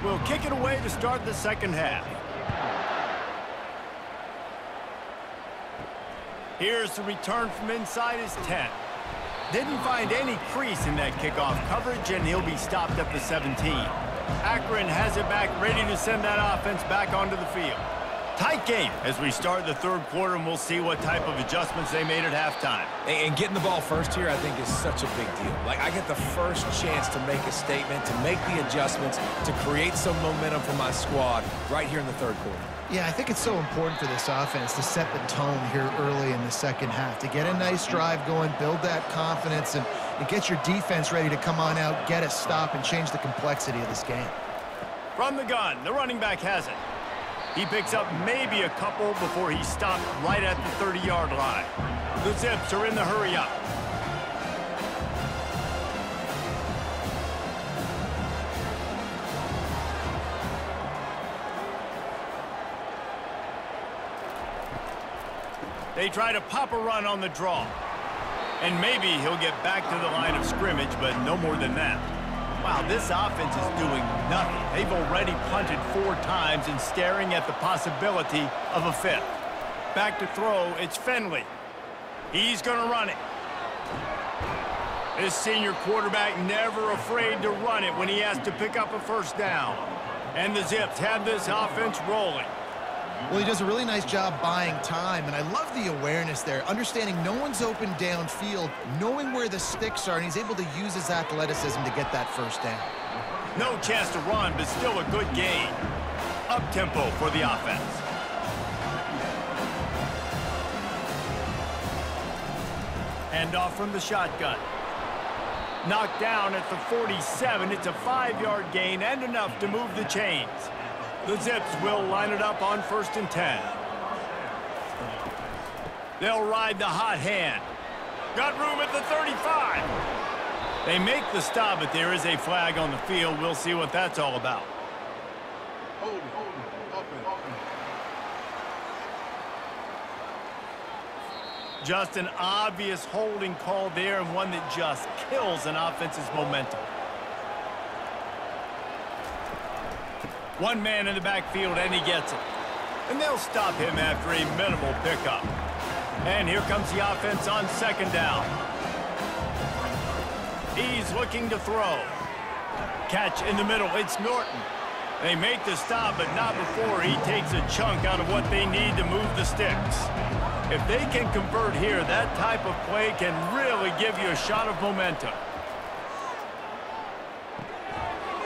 will kick it away to start the second half. Here's the return from inside his ten. Didn't find any crease in that kickoff coverage, and he'll be stopped at the seventeen. Akron has it back, ready to send that offense back onto the field. Tight game as we start the third quarter, and we'll see what type of adjustments they made at halftime. And getting the ball first here, I think, is such a big deal. Like, I get the first chance to make a statement, to make the adjustments, to create some momentum for my squad right here in the third quarter. Yeah, I think it's so important for this offense to set the tone here early in the second half, to get a nice drive going, build that confidence, and, and get your defense ready to come on out, get a stop, and change the complexity of this game. From the gun, the running back has it. He picks up maybe a couple before he's stopped right at the thirty-yard line. The Zips are in the hurry up. They try to pop a run on the draw. And maybe he'll get back to the line of scrimmage, but no more than that. Wow, this offense is doing nothing. They've already punted four times and staring at the possibility of a fifth. Back to throw, it's Finley. He's going to run it. This senior quarterback never afraid to run it when he has to pick up a first down. And the Zips have this offense rolling. Well, he does a really nice job buying time, and I love the awareness there, understanding no one's open downfield, knowing where the sticks are, and he's able to use his athleticism to get that first down. No chance to run, but still a good gain. Up-tempo for the offense. Handoff from the shotgun. Knocked down at the forty-seven. It's a five-yard gain and enough to move the chains. The Zips will line it up on first and ten. They'll ride the hot hand. Got room at the thirty-five. They make the stop, but there is a flag on the field. We'll see what that's all about. Hold, hold, open, open. Just an obvious holding call there, and one that just kills an offense's momentum. One man in the backfield, and he gets it. And they'll stop him after a minimal pickup. And here comes the offense on second down. He's looking to throw. Catch in the middle. It's Norton. They make the stop, but not before he takes a chunk out of what they need to move the sticks. If they can convert here, that type of play can really give you a shot of momentum.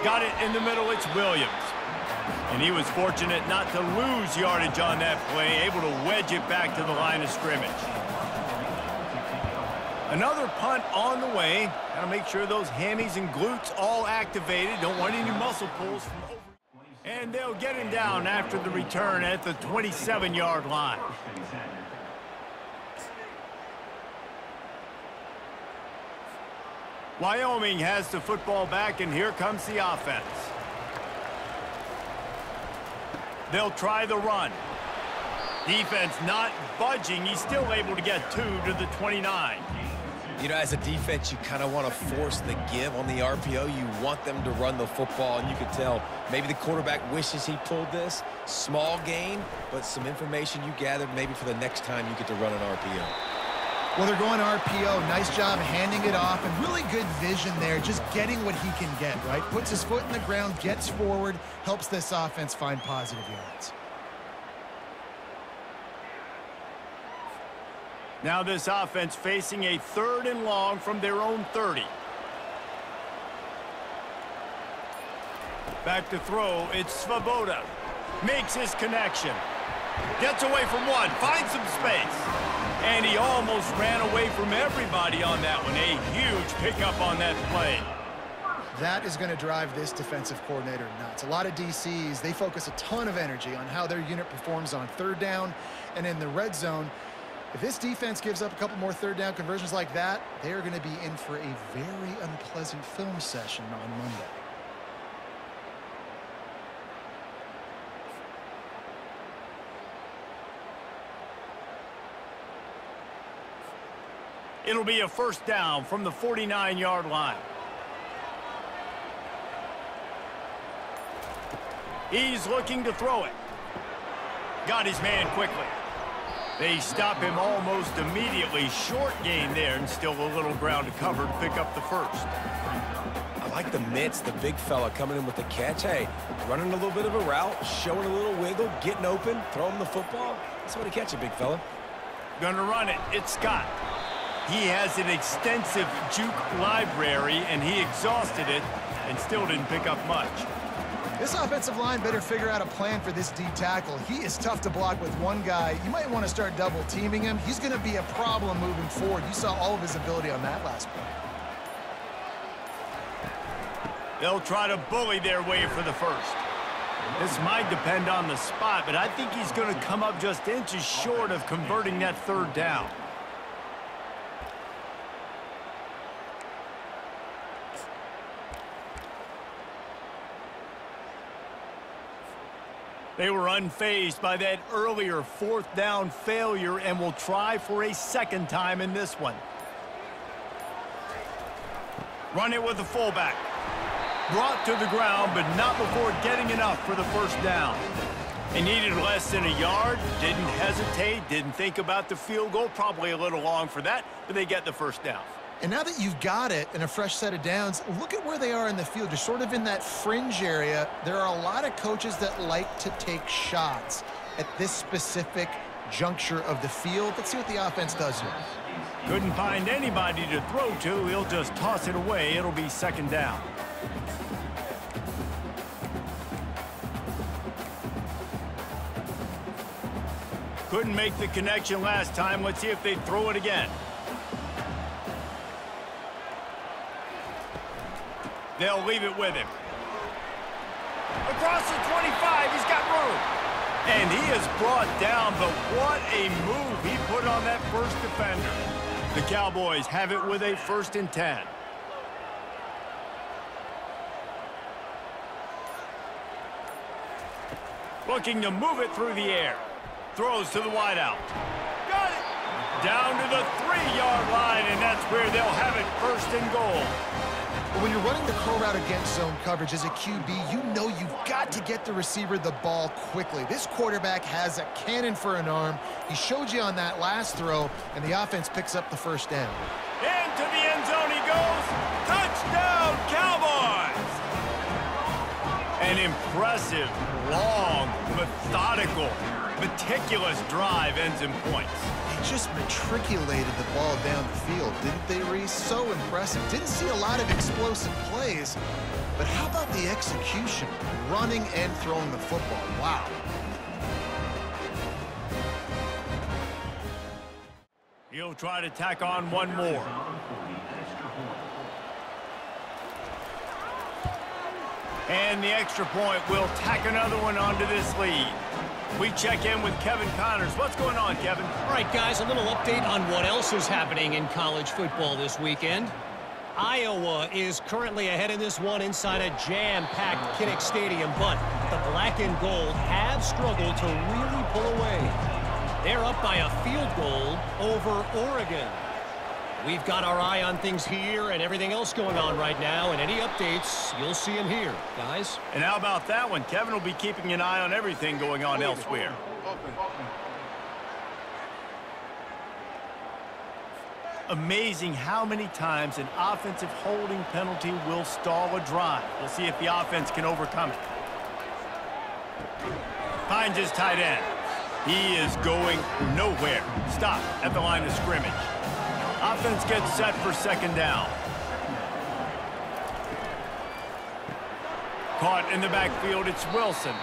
Got it in the middle. It's Williams. And he was fortunate not to lose yardage on that play, able to wedge it back to the line of scrimmage. Another punt on the way. Got to make sure those hammies and glutes all activated. Don't want any muscle pulls. From over. And they'll get him down after the return at the twenty-seven-yard line. Wyoming has the football back, and here comes the offense. They'll try the run. Defense not budging. He's still able to get two to the twenty-nine. You know, as a defense, you kind of want to force the give on the R P O. You want them to run the football, and you can tell maybe the quarterback wishes he pulled this. Small gain, but some information you gathered maybe for the next time you get to run an R P O. Well, they're going R P O. Nice job handing it off, and really good vision there, just getting what he can get, right? Puts his foot in the ground, gets forward, helps this offense find positive yards. Now this offense facing a third and long from their own thirty. Back to throw, it's Svoboda. Makes his connection. Gets away from one, finds some space. And he almost ran away from everybody on that one. A huge pickup on that play. That is going to drive this defensive coordinator nuts. A lot of D Cs, they focus a ton of energy on how their unit performs on third down and in the red zone. If this defense gives up a couple more third down conversions like that, they are going to be in for a very unpleasant film session on Monday. It'll be a first down from the forty-nine-yard line. He's looking to throw it. Got his man quickly. They stop him almost immediately. Short gain there and still a little ground to cover to pick up the first. I like the mitts, the big fella coming in with the catch. Hey, running a little bit of a route, showing a little wiggle, getting open, throw him the football. That's the way to catch it, big fella. Gonna run it. It's Scott. He has an extensive juke library, and he exhausted it and still didn't pick up much. This offensive line better figure out a plan for this D tackle. He is tough to block with one guy. You might want to start double teaming him. He's going to be a problem moving forward. You saw all of his ability on that last play. They'll try to bully their way for the first. This might depend on the spot, but I think he's going to come up just inches short of converting that third down. They were unfazed by that earlier fourth down failure and will try for a second time in this one. Run it with the fullback. Brought to the ground, but not before getting enough for the first down. They needed less than a yard, didn't hesitate, didn't think about the field goal, probably a little long for that, but they get the first down. And now that you've got it and a fresh set of downs, look at where they are in the field. They're sort of in that fringe area. There are a lot of coaches that like to take shots at this specific juncture of the field. Let's see what the offense does here. Couldn't find anybody to throw to. He'll just toss it away. It'll be second down. Couldn't make the connection last time. Let's see if they throw it again. They'll leave it with him. Across the twenty-five, he's got room. And he is brought down, but what a move he put on that first defender. The Cowboys have it with a first and ten. Looking to move it through the air. Throws to the wideout. Got it. Down to the three-yard line, and that's where they'll have it first and goal. When you're running the curl route against zone coverage as a Q B, you know you've got to get the receiver the ball quickly. This quarterback has a cannon for an arm. He showed you on that last throw, and the offense picks up the first down. Into the end zone he goes. Touchdown, Cowboys! An impressive, long, methodical, meticulous drive ends in points. Just matriculated the ball down the field, didn't they, Reese? So impressive. Didn't see a lot of explosive plays, but how about the execution? Running and throwing the football. Wow. He'll try to tack on one more. And the extra point will tack another one onto this lead. We check in with Kevin Connors. What's going on, Kevin? All right, guys, a little update on what else is happening in college football this weekend. Iowa is currently ahead in this one inside a jam-packed Kinnick Stadium, but the black and gold have struggled to really pull away. They're up by a field goal over Oregon. We've got our eye on things here and everything else going on right now, and any updates, you'll see them here, guys. And how about that one? Kevin will be keeping an eye on everything going on elsewhere. Open. Open. Amazing how many times an offensive holding penalty will stall a drive. We'll see if the offense can overcome it. Finds his tight end. He is going nowhere. Stop at the line of scrimmage. Offense gets set for second down. Caught in the backfield, it's Wilson.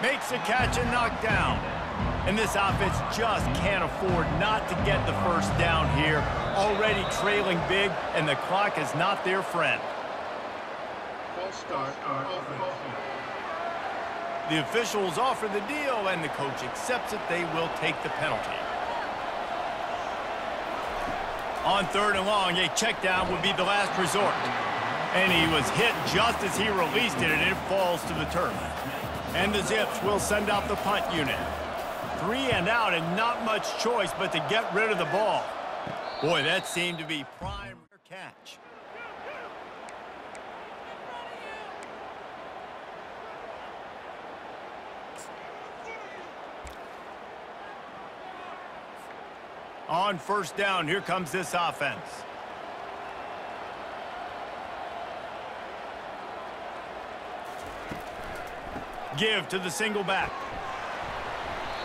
Makes a catch and knocked down. And this offense just can't afford not to get the first down here. Already trailing big, and the clock is not their friend. The officials offer the deal, and the coach accepts it. They will take the penalty. On third and long, a check down would be the last resort. And he was hit just as he released it, and it falls to the turf. And the Zips will send out the punt unit. Three and out, and not much choice but to get rid of the ball. Boy, that seemed to be prime catch. On first down, here comes this offense. Give to the single back.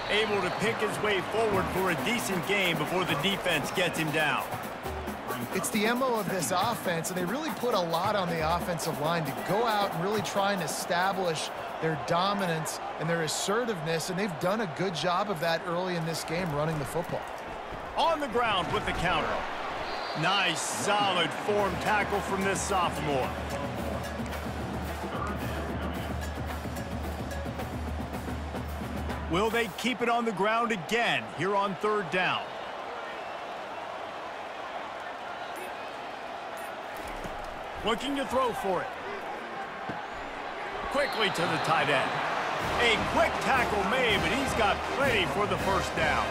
Able to pick his way forward for a decent game before the defense gets him down. It's the M O of this offense, and they really put a lot on the offensive line to go out and really try and establish their dominance and their assertiveness, and they've done a good job of that early in this game running the football. On the ground with the counter. Nice, solid form tackle from this sophomore. Will they keep it on the ground again here on third down? Looking to throw for it. Quickly to the tight end. A quick tackle made, but he's got plenty for the first down.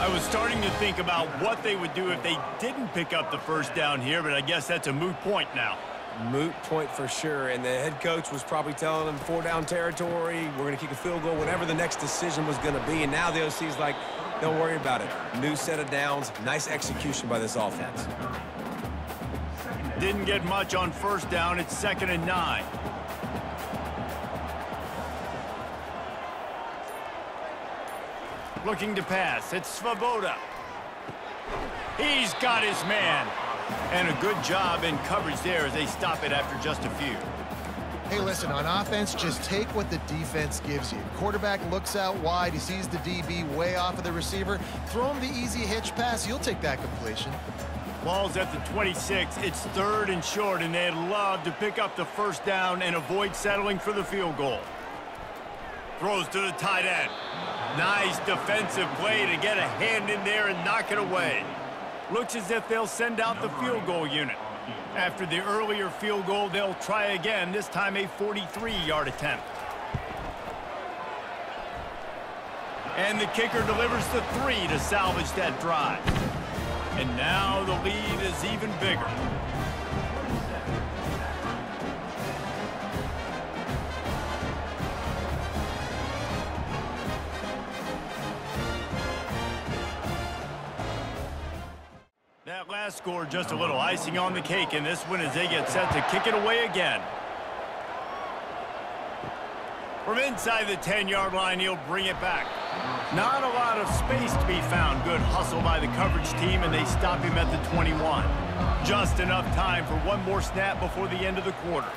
I was starting to think about what they would do if they didn't pick up the first down here, but I guess that's a moot point now. Moot point for sure, and the head coach was probably telling them four down territory, we're going to kick a field goal, whatever the next decision was going to be, and now the O C's like, don't worry about it. New set of downs, nice execution by this offense. Didn't get much on first down, it's second and nine. Looking to pass, it's Svoboda. He's got his man. And a good job in coverage there as they stop it after just a few. Hey, listen, on offense, just take what the defense gives you. Quarterback looks out wide. He sees the D B way off of the receiver. Throw him the easy hitch pass. You'll take that completion. Ball's at the twenty-six. It's third and short, and they'd love to pick up the first down and avoid settling for the field goal. Throws to the tight end. Nice defensive play to get a hand in there and knock it away. Looks as if they'll send out the field goal unit. After the earlier field goal, they'll try again, this time a forty-three yard attempt. And the kicker delivers the three to salvage that drive. And now the lead is even bigger. That last score just a little icing on the cake in this one as they get set to kick it away again. From inside the ten yard line, he'll bring it back. Not a lot of space to be found. Good hustle by the coverage team, and they stop him at the twenty-one. Just enough time for one more snap before the end of the quarter.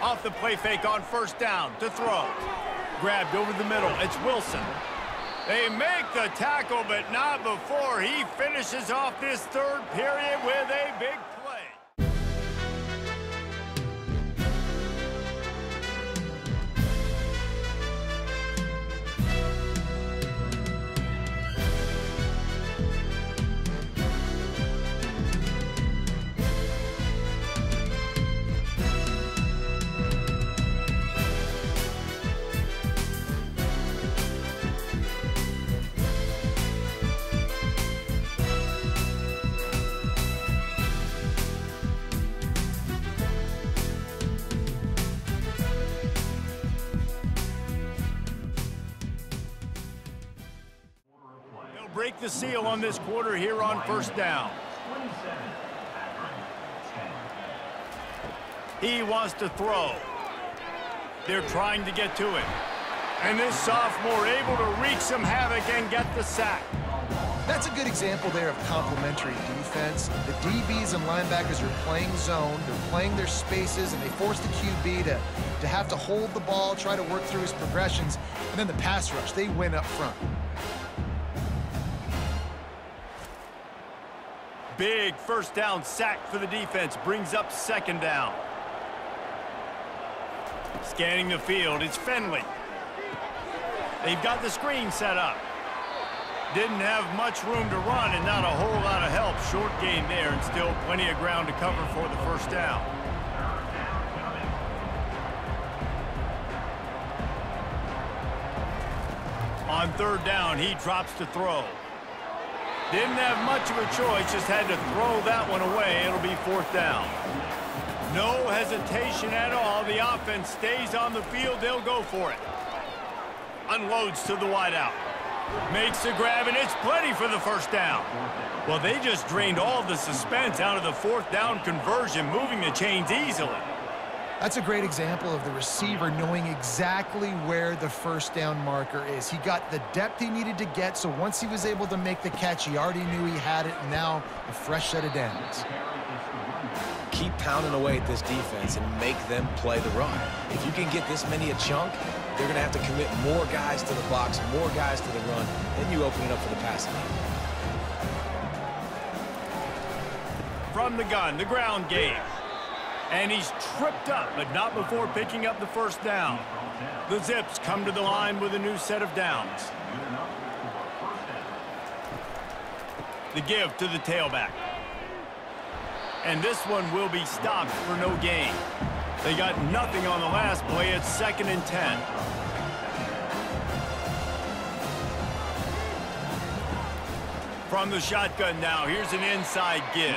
Off the play fake on first down to throw. Grabbed over the middle. It's Wilson. They make the tackle, but not before he finishes off this third period with a big the seal on this quarter here on first down. He wants to throw. They're trying to get to it. And this sophomore able to wreak some havoc and get the sack. That's a good example there of complementary defense. The D Bs and linebackers are playing zone, they're playing their spaces, and they force the Q B to, to have to hold the ball, try to work through his progressions, and then the pass rush, they win up front. Big first down sack for the defense. Brings up second down. Scanning the field, it's Finley. They've got the screen set up. Didn't have much room to run and not a whole lot of help. Short gain there and still plenty of ground to cover for the first down. On third down, he drops to throw. Didn't have much of a choice, just had to throw that one away. It'll be fourth down. No hesitation at all. The offense stays on the field. They'll go for it. Unloads to the wideout. Makes the grab, and it's plenty for the first down. Well, they just drained all the suspense out of the fourth down conversion, moving the chains easily. That's a great example of the receiver knowing exactly where the first down marker is. He got the depth he needed to get, so once he was able to make the catch, he already knew he had it, and now a fresh set of downs. Keep pounding away at this defense and make them play the run. If you can get this many a chunk, they're going to have to commit more guys to the box, more guys to the run, then you open it up for the passing game. From the gun, the ground game. And he's tripped up, but not before picking up the first down. The Zips come to the line with a new set of downs. The give to the tailback. And this one will be stopped for no gain. They got nothing on the last play. It's second and ten. From the shotgun now, here's an inside give.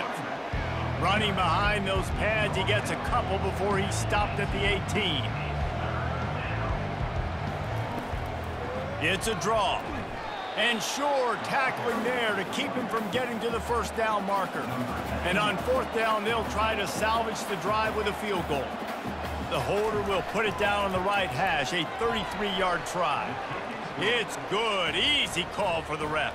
Running behind those pads, he gets a couple before he's stopped at the eighteen. It's a draw. And sure, tackling there to keep him from getting to the first down marker. And on fourth down, they'll try to salvage the drive with a field goal. The holder will put it down on the right hash, a thirty-three yard try. It's good. Easy call for the refs.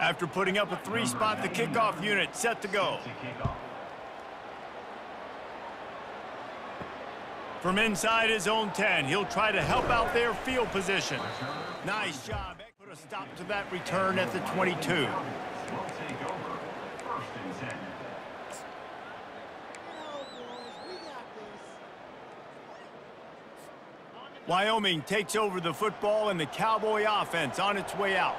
After putting up a three spot, the kickoff unit set to go. From inside his own ten, he'll try to help out their field position. Nice job. Put a stop to that return at the twenty-two. Wyoming takes over the football and the Cowboy offense on its way out.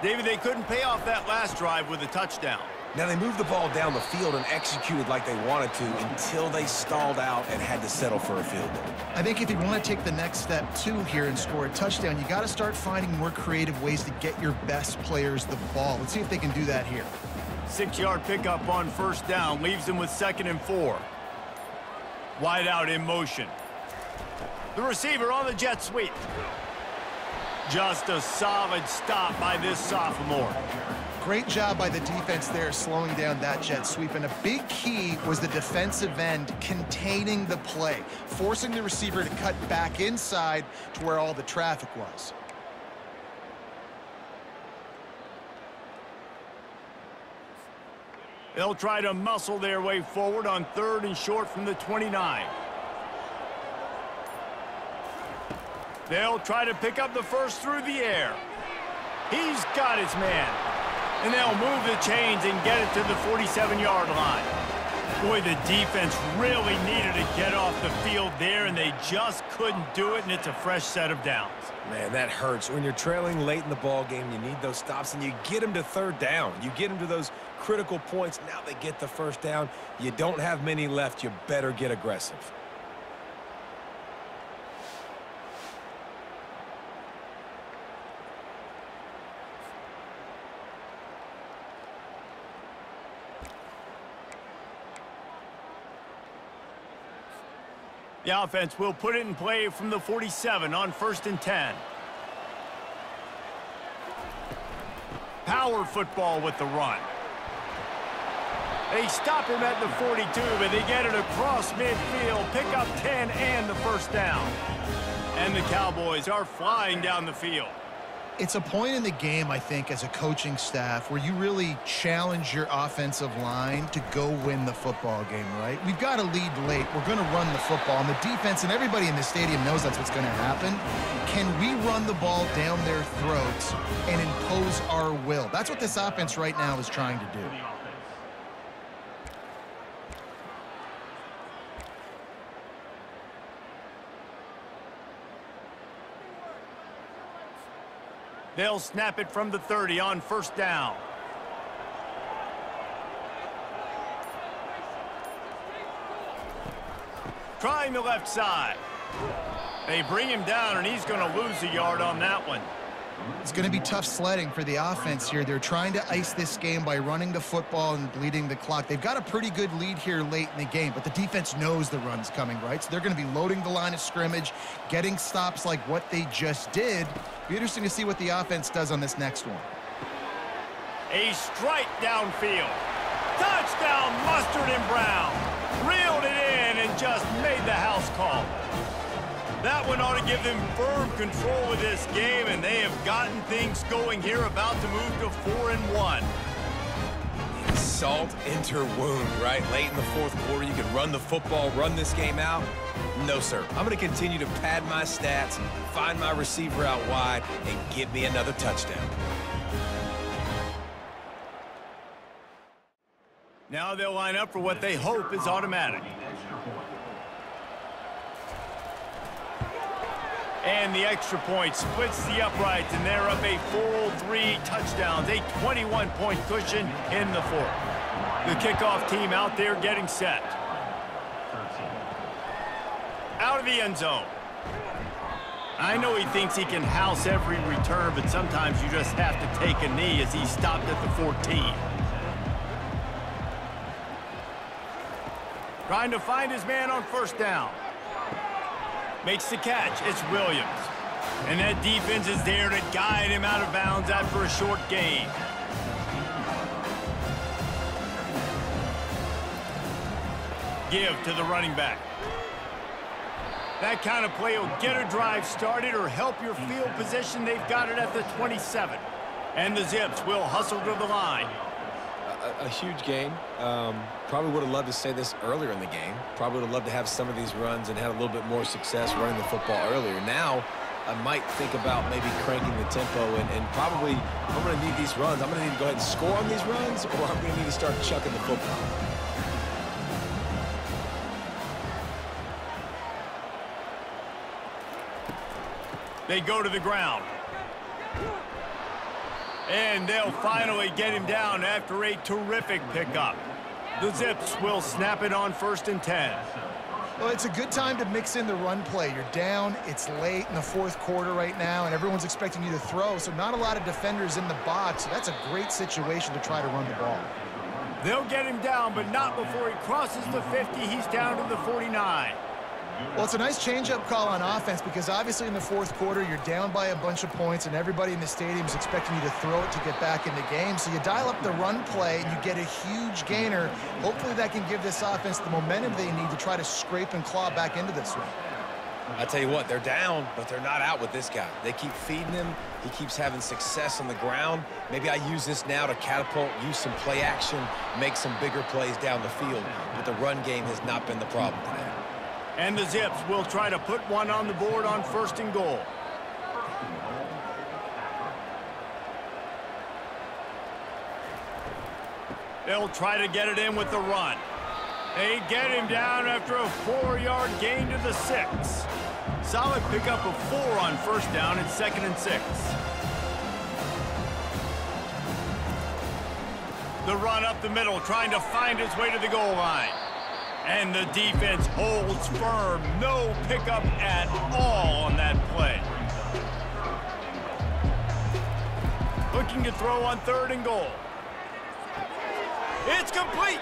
David, they couldn't pay off that last drive with a touchdown. Now, they moved the ball down the field and executed like they wanted to until they stalled out and had to settle for a field goal. I think if you want to take the next step, too, here and score a touchdown, you got to start finding more creative ways to get your best players the ball. Let's see if they can do that here. Six-yard pickup on first down leaves them with second and four. Wide out in motion. The receiver on the jet sweep. Just a solid stop by this sophomore. Great job by the defense there, slowing down that jet sweep. And a big key was the defensive end containing the play, forcing the receiver to cut back inside to where all the traffic was. They'll try to muscle their way forward on third and short from the twenty-nine. They'll try to pick up the first through the air. He's got his man. And they'll move the chains and get it to the forty-seven yard line. Boy, the defense really needed to get off the field there, and they just couldn't do it, and it's a fresh set of downs. Man, that hurts. When you're trailing late in the ball game, you need those stops, and you get them to third down. You get them to those critical points. Now they get the first down. You don't have many left. You better get aggressive. The offense will put it in play from the forty-seven on first and ten. Power football with the run. They stop him at the forty-two, but they get it across midfield, pick up ten and the first down. And the Cowboys are flying down the field. It's a point in the game, I think, as a coaching staff where you really challenge your offensive line to go win the football game, right? We've got to lead late. We're going to run the football. And the defense and everybody in the stadium knows that's what's going to happen. Can we run the ball down their throats and impose our will? That's what this offense right now is trying to do. They'll snap it from the thirty on first down. Trying the left side. They bring him down, and he's going to lose a yard on that one. It's going to be tough sledding for the offense here. They're trying to ice this game by running the football and bleeding the clock. They've got a pretty good lead here late in the game, but the defense knows the run's coming, right? So they're going to be loading the line of scrimmage, getting stops like what they just did. Be interesting to see what the offense does on this next one. A strike downfield. Touchdown, Mustard and Brown. Reeled it in and just made the house call. That one ought to give them firm control of this game, and they have gotten things going here, about to move to four and one. Salt enter wound, right? Late in the fourth quarter, you can run the football, run this game out. No, sir. I'm going to continue to pad my stats, find my receiver out wide, and give me another touchdown. Now they'll line up for what they hope is automatic. And the extra point splits the uprights, and they're up a four three touchdowns, a twenty-one point cushion in the fourth. The kickoff team out there getting set. Out of the end zone. I know he thinks he can house every return, but sometimes you just have to take a knee, as he stopped at the fourteen. Trying to find his man on first down. Makes the catch. It's Williams. And that defense is there to guide him out of bounds after a short gain. Give to the running back. That kind of play will get a drive started or help your field position. They've got it at the twenty-seven. And the Zips will hustle to the line. A, a huge game. Um, probably would have loved to say this earlier in the game. Probably would have loved to have some of these runs and had a little bit more success running the football earlier. Now, I might think about maybe cranking the tempo, and, and probably I'm going to need these runs. I'm going to need to go ahead and score on these runs, or I'm going to need to start chucking the football. They go to the ground. And they'll finally get him down after a terrific pickup. The Zips will snap it on first and ten. Well, it's a good time to mix in the run play. You're down, it's late in the fourth quarter right now, and everyone's expecting you to throw, so not a lot of defenders in the box. So that's a great situation to try to run the ball. They'll get him down, but not before he crosses the fifty. He's down to the forty-nine. Well, it's a nice change-up call on offense, because obviously in the fourth quarter you're down by a bunch of points and everybody in the stadium is expecting you to throw it to get back in the game. So you dial up the run play and you get a huge gainer. Hopefully that can give this offense the momentum they need to try to scrape and claw back into this one. I tell you what, they're down, but they're not out with this guy. They keep feeding him. He keeps having success on the ground. Maybe I use this now to catapult, use some play action, make some bigger plays down the field. But the run game has not been the problem today. And the Zips will try to put one on the board on first and goal. They'll try to get it in with the run. They get him down after a four-yard gain to the six. Solid pickup of four on first down and second and six. The run up the middle, trying to find his way to the goal line. And the defense holds firm. No pickup at all on that play. Looking to throw on third and goal. It's complete.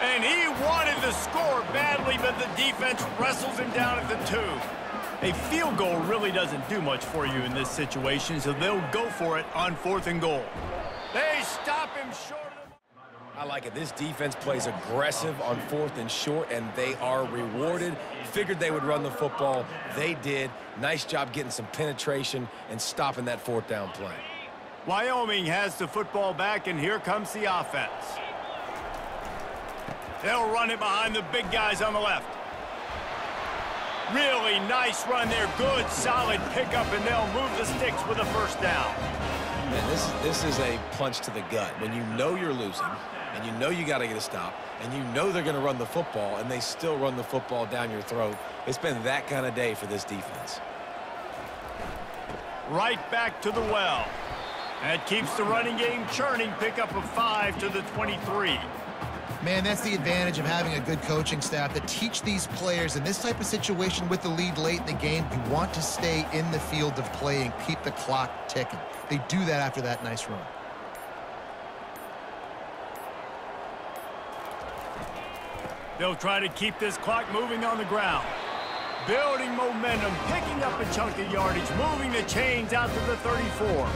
And he wanted the score badly, but the defense wrestles him down at the two. A field goal really doesn't do much for you in this situation, so they'll go for it on fourth and goal. They stop him short. I like it. This defense plays aggressive on fourth and short, and they are rewarded. Figured they would run the football. They did. Nice job getting some penetration and stopping that fourth down play. Wyoming has the football back, and here comes the offense. They'll run it behind the big guys on the left. Really nice run there. Good, solid pickup, and they'll move the sticks with a first down. Man, this, this is a punch to the gut. When you know you're losing, and you know you got to get a stop, and you know they're going to run the football, and they still run the football down your throat. It's been that kind of day for this defense. Right back to the well. That keeps the running game churning. Pickup of five to the twenty-three. Man, that's the advantage of having a good coaching staff that teach these players in this type of situation with the lead late in the game, you want to stay in the field of play and keep the clock ticking. They do that after that nice run. They'll try to keep this clock moving on the ground. Building momentum, picking up a chunk of yardage, moving the chains out to the thirty-four.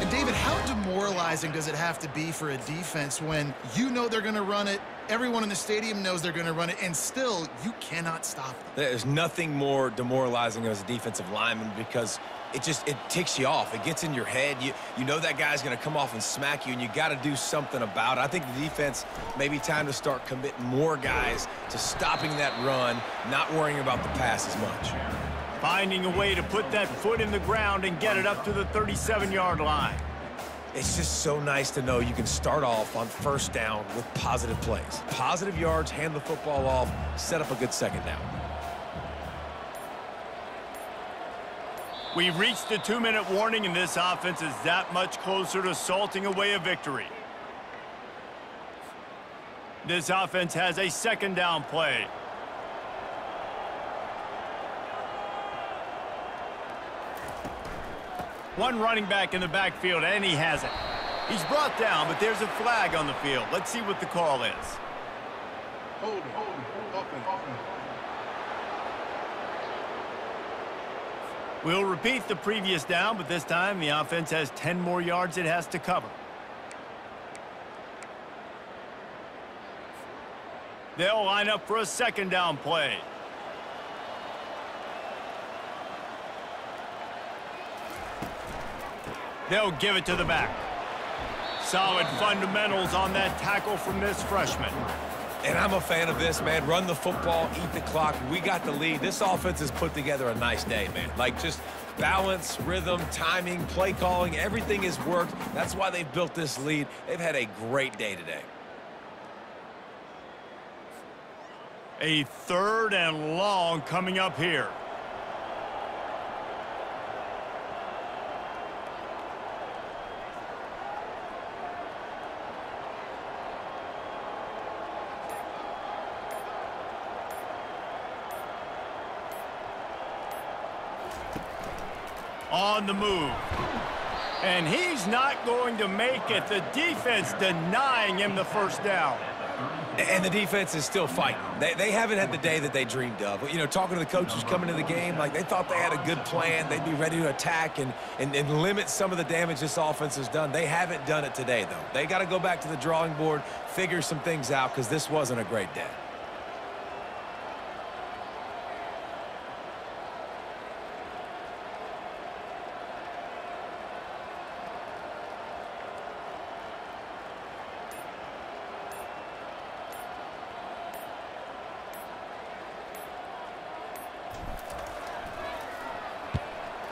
And David, how demoralizing does it have to be for a defense when you know they're going to run it, everyone in the stadium knows they're going to run it, and still you cannot stop them? There's nothing more demoralizing as a defensive lineman because it just it ticks you off. It gets in your head. You, you know that guy's going to come off and smack you, and you got to do something about it. I think the defense may be time to start committing more guys to stopping that run, not worrying about the pass as much. Finding a way to put that foot in the ground and get it up to the thirty-seven-yard line. It's just so nice to know you can start off on first down with positive plays. Positive yards, hand the football off, set up a good second down. We've reached the two-minute warning, and this offense is that much closer to salting away a victory. This offense has a second down play. One running back in the backfield, and he has it. He's brought down, but there's a flag on the field. Let's see what the call is. Hold, hold, hold, open, open. We'll repeat the previous down, but this time the offense has ten more yards it has to cover. They'll line up for a second down play. They'll give it to the back. Solid fundamentals on that tackle from this freshman. And I'm a fan of this, man. Run the football, eat the clock. We got the lead. This offense has put together a nice day, man. Like, just balance, rhythm, timing, play calling, everything has worked. That's why they've built this lead. They've had a great day today. A third and long coming up here. On the move, and he's not going to make it. The defense denying him the first down, and the defense is still fighting. They, they haven't had the day that they dreamed of. You know, talking to the coaches coming to the game, like they thought they had a good plan, they'd be ready to attack and and, and limit some of the damage this offense has done. They haven't done it today, though. They got to go back to the drawing board, figure some things out, because this wasn't a great day.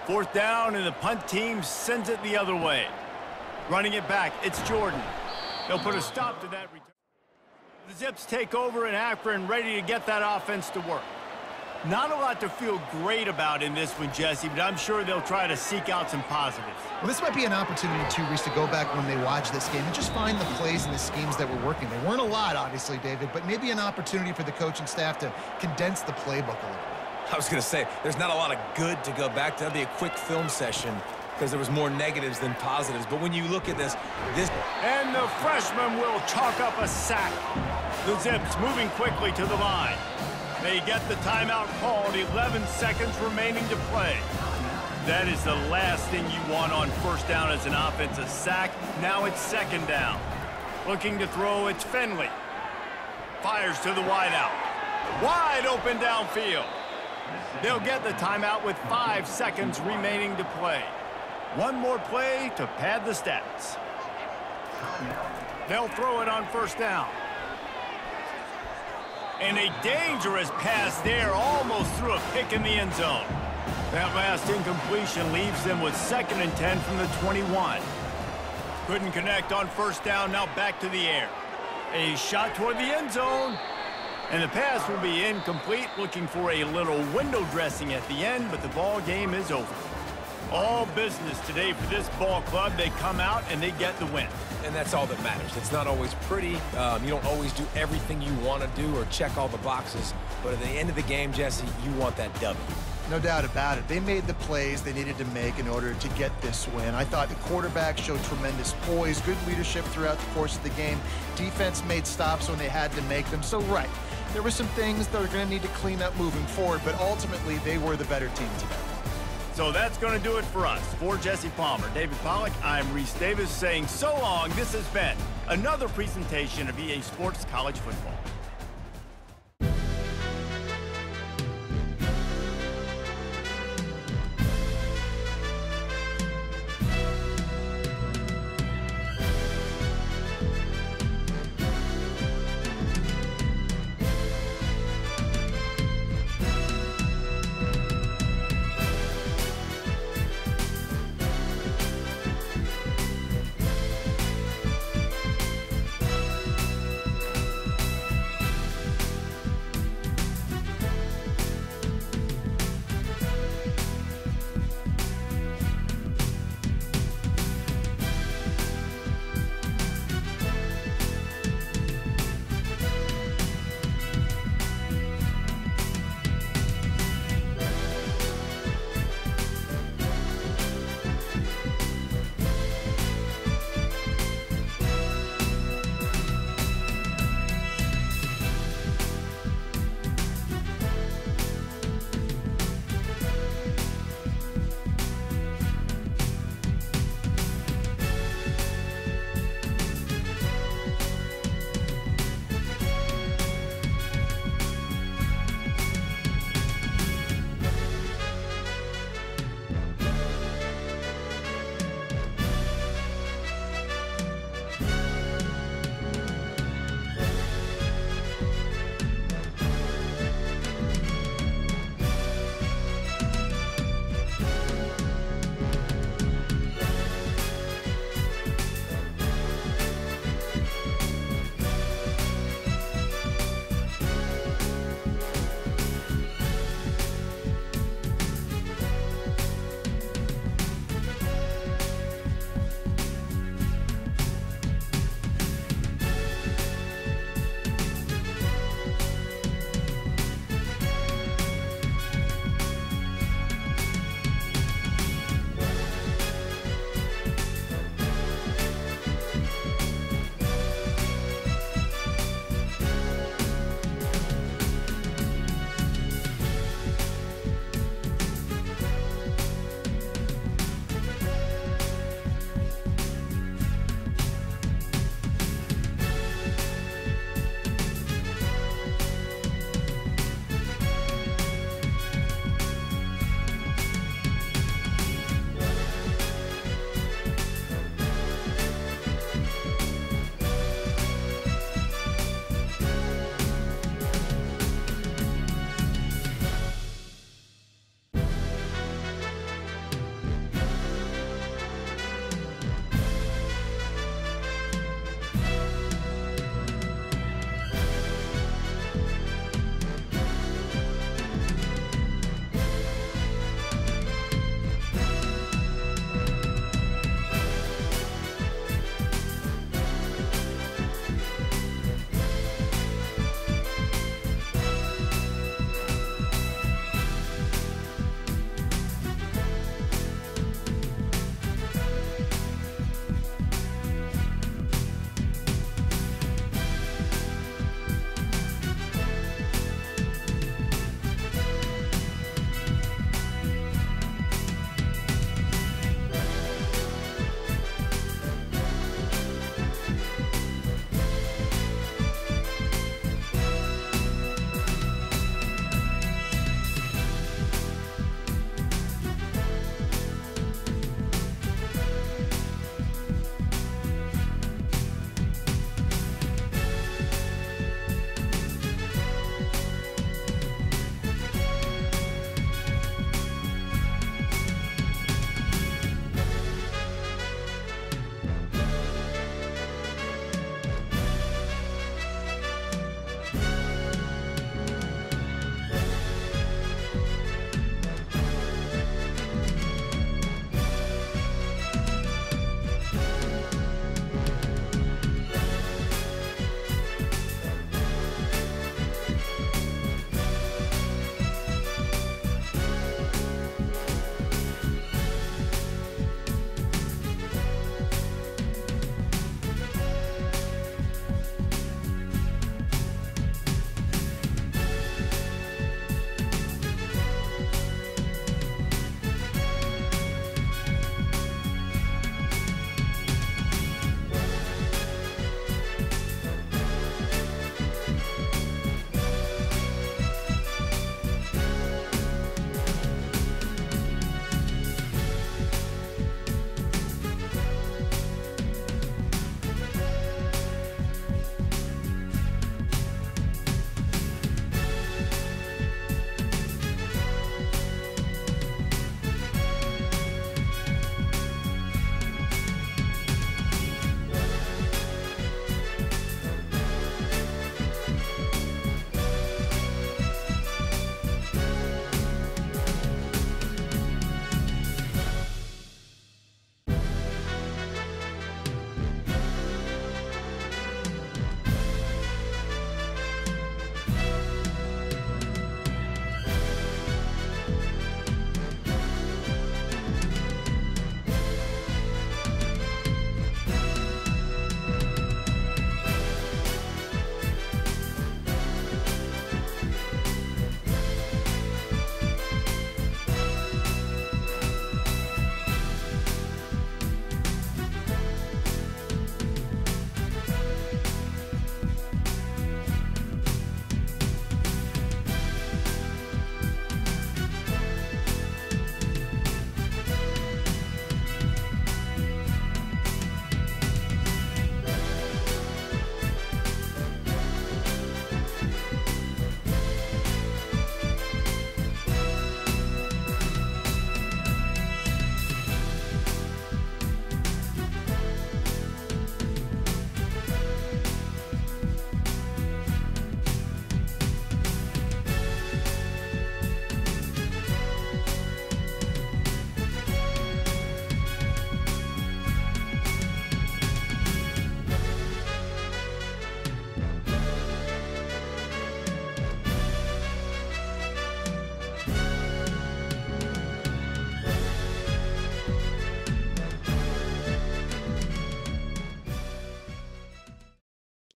Fourth down, and the punt team sends it the other way. Running it back, it's Jordan. They'll put a stop to that return. The Zips take over in Akron, ready to get that offense to work. Not a lot to feel great about in this one, Jesse, but I'm sure they'll try to seek out some positives. Well, this might be an opportunity, too, Reese, to go back when they watch this game and just find the plays and the schemes that were working. They weren't a lot, obviously, David, but maybe an opportunity for the coaching staff to condense the playbook a little bit. I was going to say, there's not a lot of good to go back to. That'd be a quick film session because there was more negatives than positives. But when you look at this, this... And the freshman will chalk up a sack. The Zips moving quickly to the line. They get the timeout called. eleven seconds remaining to play. That is the last thing you want on first down as an offensive sack. Now it's second down. Looking to throw, it's Finley. Fires to the wideout. Wide open downfield. They'll get the timeout with five seconds remaining to play. One more play to pad the stats. They'll throw it on first down. And a dangerous pass there, almost through a pick in the end zone. That last incompletion leaves them with second and ten from the twenty-one. Couldn't connect on first down, now back to the air. A shot toward the end zone. And the pass will be incomplete, looking for a little window dressing at the end, but the ball game is over. All business today for this ball club. They come out and they get the win. And that's all that matters. It's not always pretty. Um, you don't always do everything you want to do or check all the boxes. But at the end of the game, Jesse, you want that W. No doubt about it. They made the plays they needed to make in order to get this win. I thought the quarterback showed tremendous poise, good leadership throughout the course of the game. Defense made stops when they had to make them. So, right, there were some things that are going to need to clean up moving forward, but ultimately they were the better team today. So that's going to do it for us. For Jesse Palmer, David Pollack, I'm Reese Davis saying so long. This has been another presentation of E A Sports College Football.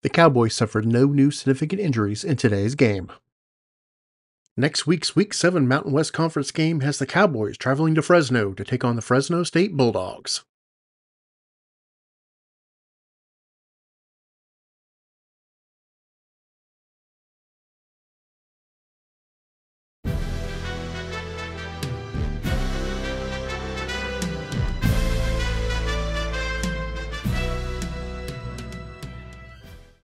The Cowboys suffered no new significant injuries in today's game. Next week's Week seven Mountain West Conference game has the Cowboys traveling to Fresno to take on the Fresno State Bulldogs.